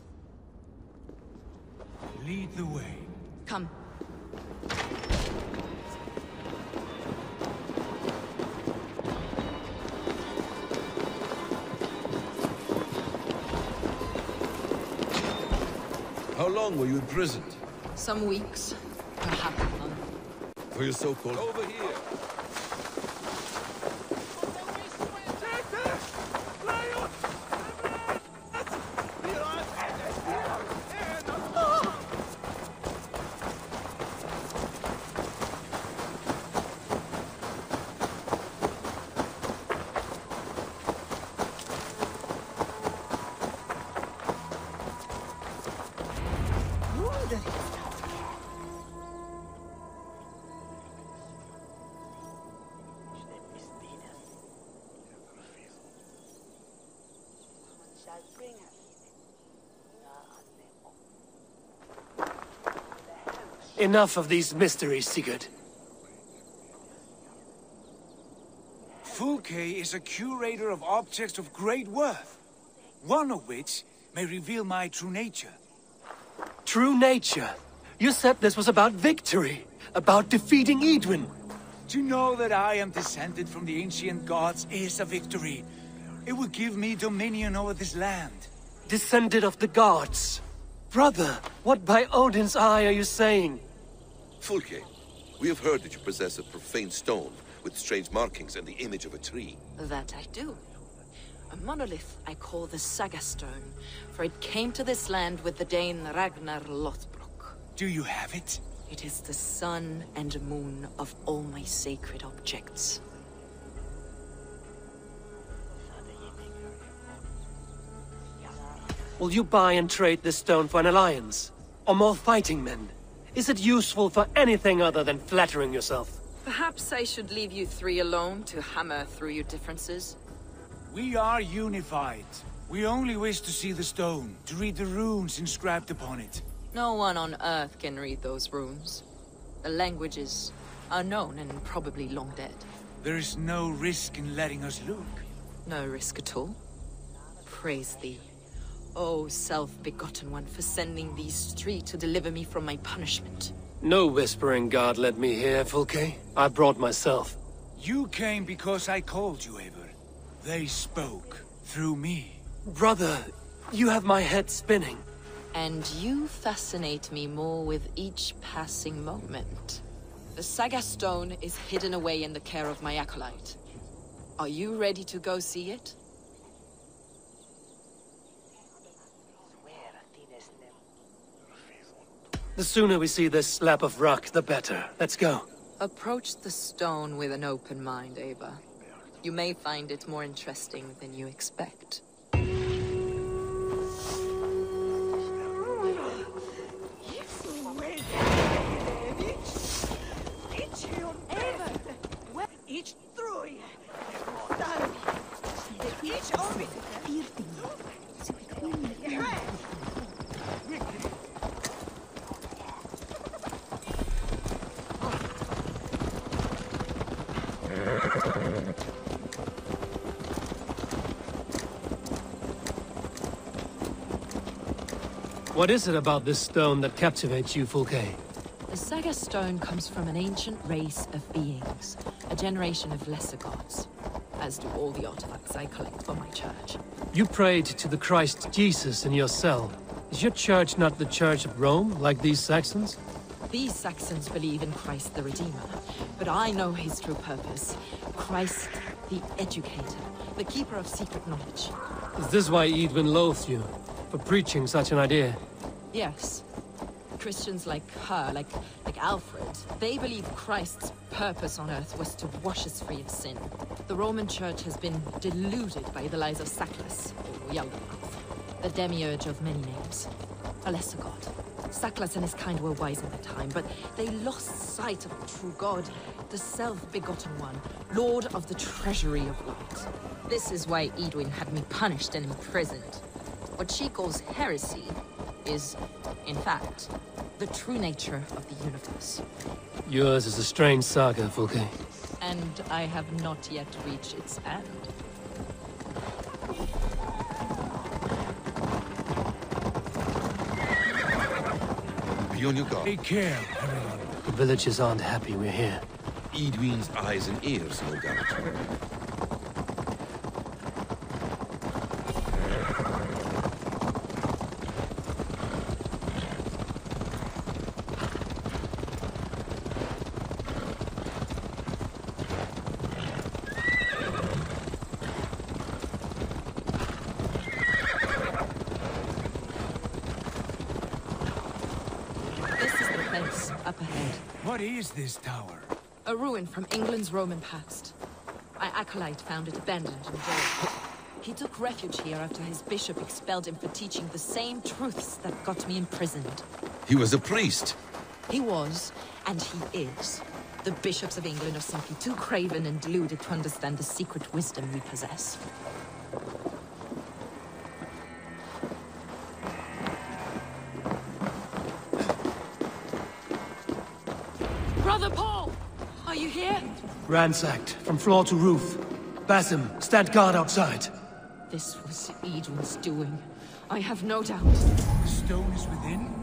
Lead the way. Come. How long were you imprisoned? Some weeks, perhaps a month. For your so-called... Over here! Enough of these mysteries, Sigurd. Fulke is a curator of objects of great worth, one of which may reveal my true nature. True nature? You said this was about victory, about defeating Edwin. To know that I am descended from the ancient gods is a victory. It would give me dominion over this land. Descended of the gods? Brother, what by Odin's eye are you saying? Fulke, we have heard that you possess a profane stone with strange markings and the image of a tree. That I do. A monolith I call the Saga Stone, for it came to this land with the Dane Ragnar Lothbrok. Do you have it? It is the sun and moon of all my sacred objects. Will you buy and trade this stone for an alliance? Or more fighting men? Is it useful for anything other than flattering yourself? Perhaps I should leave you three alone to hammer through your differences. We are unified. We only wish to see the stone, to read the runes inscribed upon it. No one on Earth can read those runes. The languages are known and probably long dead. There is no risk in letting us look. No risk at all. Praise thee, O Self-Begotten One, for sending these three to deliver me from my punishment. No whispering guard led me here, Fulke. I brought myself. You came because I called you, Eivor. They spoke through me. Brother, you have my head spinning. And you fascinate me more with each passing moment. The Saga Stone is hidden away in the care of my acolyte. Are you ready to go see it? The sooner we see this slab of rock, the better. Let's go. Approach the stone with an open mind, Eivor. You may find it more interesting than you expect. Eivor, where each through servant. What is it about this stone that captivates you, Fulke? The Saga Stone comes from an ancient race of beings, a generation of lesser gods, as do all the artifacts I collect for my church. You prayed to the Christ Jesus in your cell. Is your church not the Church of Rome, like these Saxons? These Saxons believe in Christ the Redeemer, but I know his true purpose. Christ the Educator, the Keeper of Secret Knowledge. Is this why Edwin loathed you, for preaching such an idea? Yes. Christians like her, like, like Alfred, they believe Christ's purpose on Earth was to wash us free of sin. The Roman Church has been deluded by the lies of Saklas, or Yaldemar, the demiurge of many names, a lesser god. Saklas and his kind were wise in their time, but they lost sight of the true God, the Self-Begotten One, Lord of the Treasury of Light. This is why Edwin had me punished and imprisoned. What she calls heresy is, in fact, the true nature of the universe. Yours is a strange saga, Fulke. And I have not yet reached its end. Be on your guard. Take care, everyone. The villagers aren't happy we're here. Edwin's eyes and ears, no doubt. What is this tower? A ruin from England's Roman past. My acolyte found it abandoned and dead. He took refuge here after his bishop expelled him for teaching the same truths that got me imprisoned. He was a priest. He was, and he is. The bishops of England are simply too craven and deluded to understand the secret wisdom we possess. Ransacked, from floor to roof. Basim, stand guard outside. This was Edwin's doing. I have no doubt. The stone is within?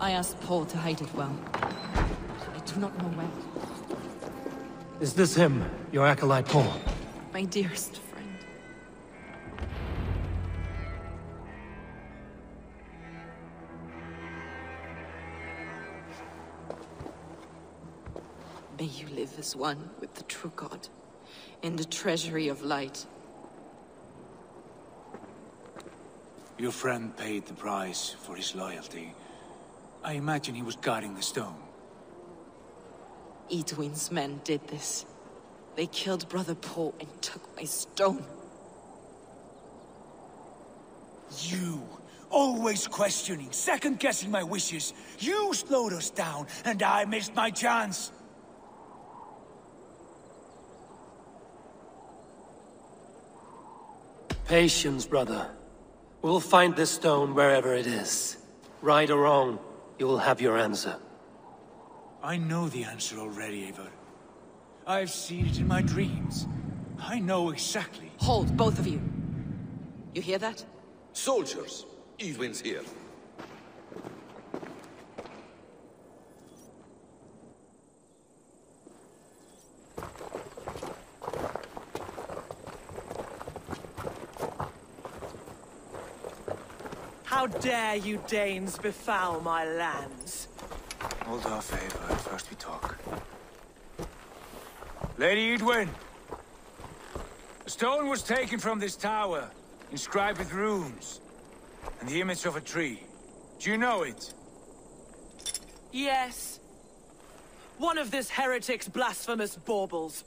I asked Paul to hide it well. I do not know where. Is this him, your acolyte Paul? My dearest friend. May you live as one with the true God, in the Treasury of Light. Your friend paid the price for his loyalty. I imagine he was guarding the stone. Edwin's men did this. They killed Brother Paul and took my stone. You! Always questioning, second-guessing my wishes. You slowed us down, and I missed my chance. Patience, brother. We'll find this stone wherever it is. Right or wrong, you'll have your answer. I know the answer already, Eivor. I've seen it in my dreams. I know exactly. Hold, both of you. You hear that? Soldiers, Edwin's here. How dare you Danes befoul my lands? Hold our favor, first we talk. Lady Edwin! A stone was taken from this tower, inscribed with runes, and the image of a tree. Do you know it? Yes. One of this heretic's blasphemous baubles.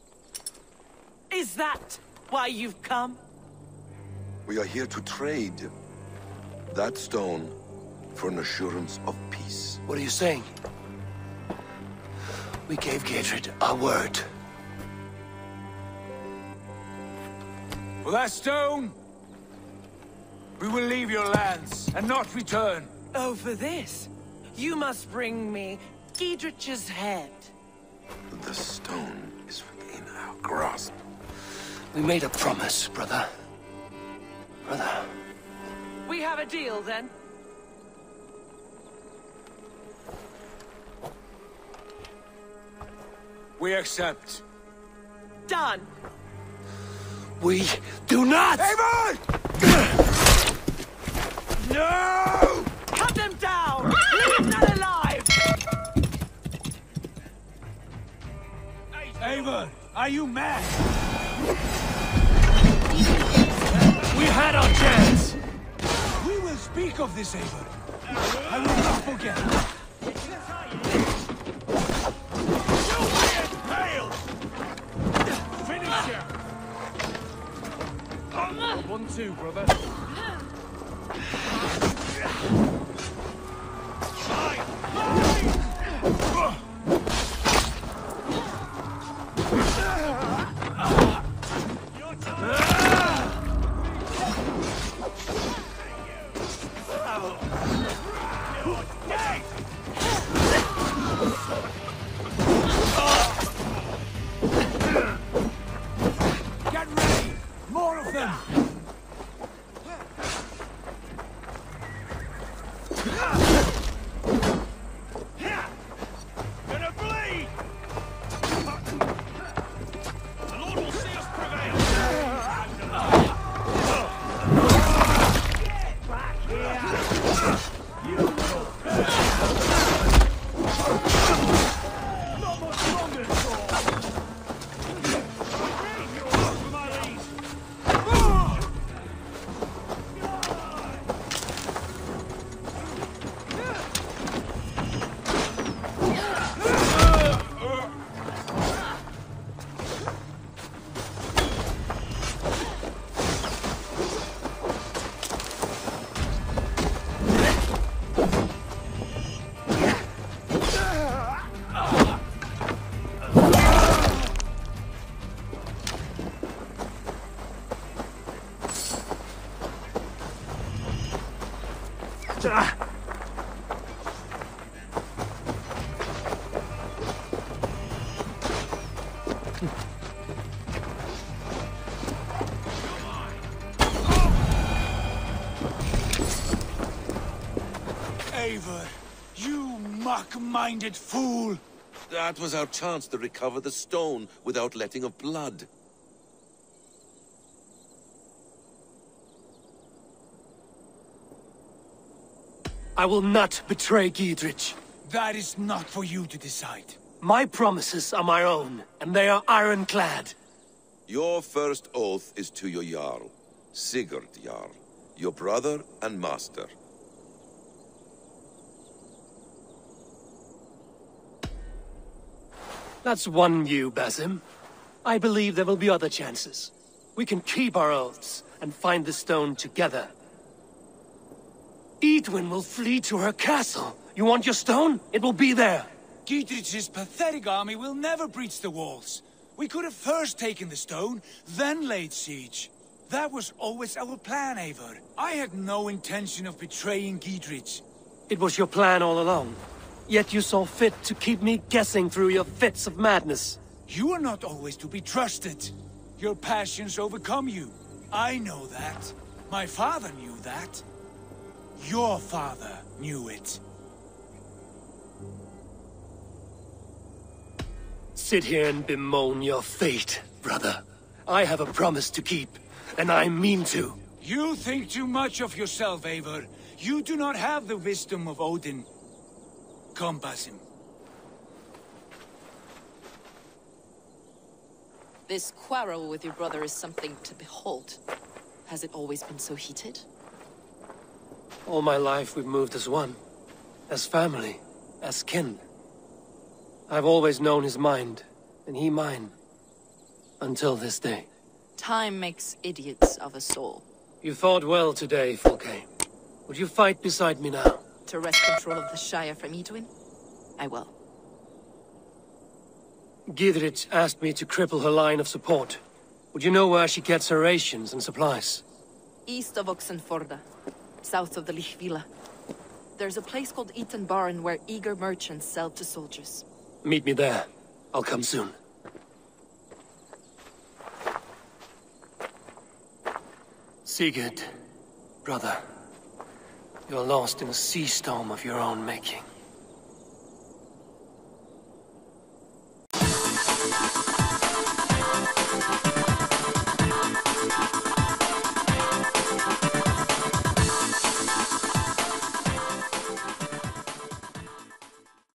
Is that why you've come? We are here to trade. That stone for an assurance of peace. What are you saying? We gave Gidrich our word. For that stone, we will leave your lands and not return. Oh, for this, you must bring me Gidrich's head. The stone is within our grasp. We made a promise, brother. Brother. We have a deal, then. We accept. Done. We do not! Eivor! No! Cut them down! Leave none alive! Eivor, are you mad? We had our chance! We will speak of this, Eivor. I will not forget. You weird male! Finish him! One, two, brother. Minded fool! That was our chance to recover the stone without letting of blood. I will not betray Gidrich. That is not for you to decide. My promises are my own, and they are ironclad. Your first oath is to your Jarl, Sigurd Jarl, your brother and master. That's one you, Basim. I believe there will be other chances. We can keep our oaths and find the stone together. Edwin will flee to her castle. You want your stone? It will be there. Gidrich's pathetic army will never breach the walls. We could have first taken the stone, then laid siege. That was always our plan, Eivor. I had no intention of betraying Gidrich. It was your plan all along. Yet you saw fit to keep me guessing through your fits of madness. You are not always to be trusted. Your passions overcome you. I know that. My father knew that. Your father knew it. Sit here and bemoan your fate, brother. I have a promise to keep, and I mean to. You think too much of yourself, Eivor. You do not have the wisdom of Odin. Come, Basim. This quarrel with your brother is something to behold. Has it always been so heated? All my life we've moved as one. As family. As kin. I've always known his mind, and he mine. Until this day. Time makes idiots of us all. You thought well today, Fulke. Would you fight beside me now? To wrest control of the Shire from Edwin? I will. Gidrich asked me to cripple her line of support. Would you know where she gets her rations and supplies? East of Oxenefordshire, south of the Lichvila. There's a place called Eaton Barn where eager merchants sell to soldiers. Meet me there. I'll come soon. Sigurd, brother, you are lost in a sea storm of your own making.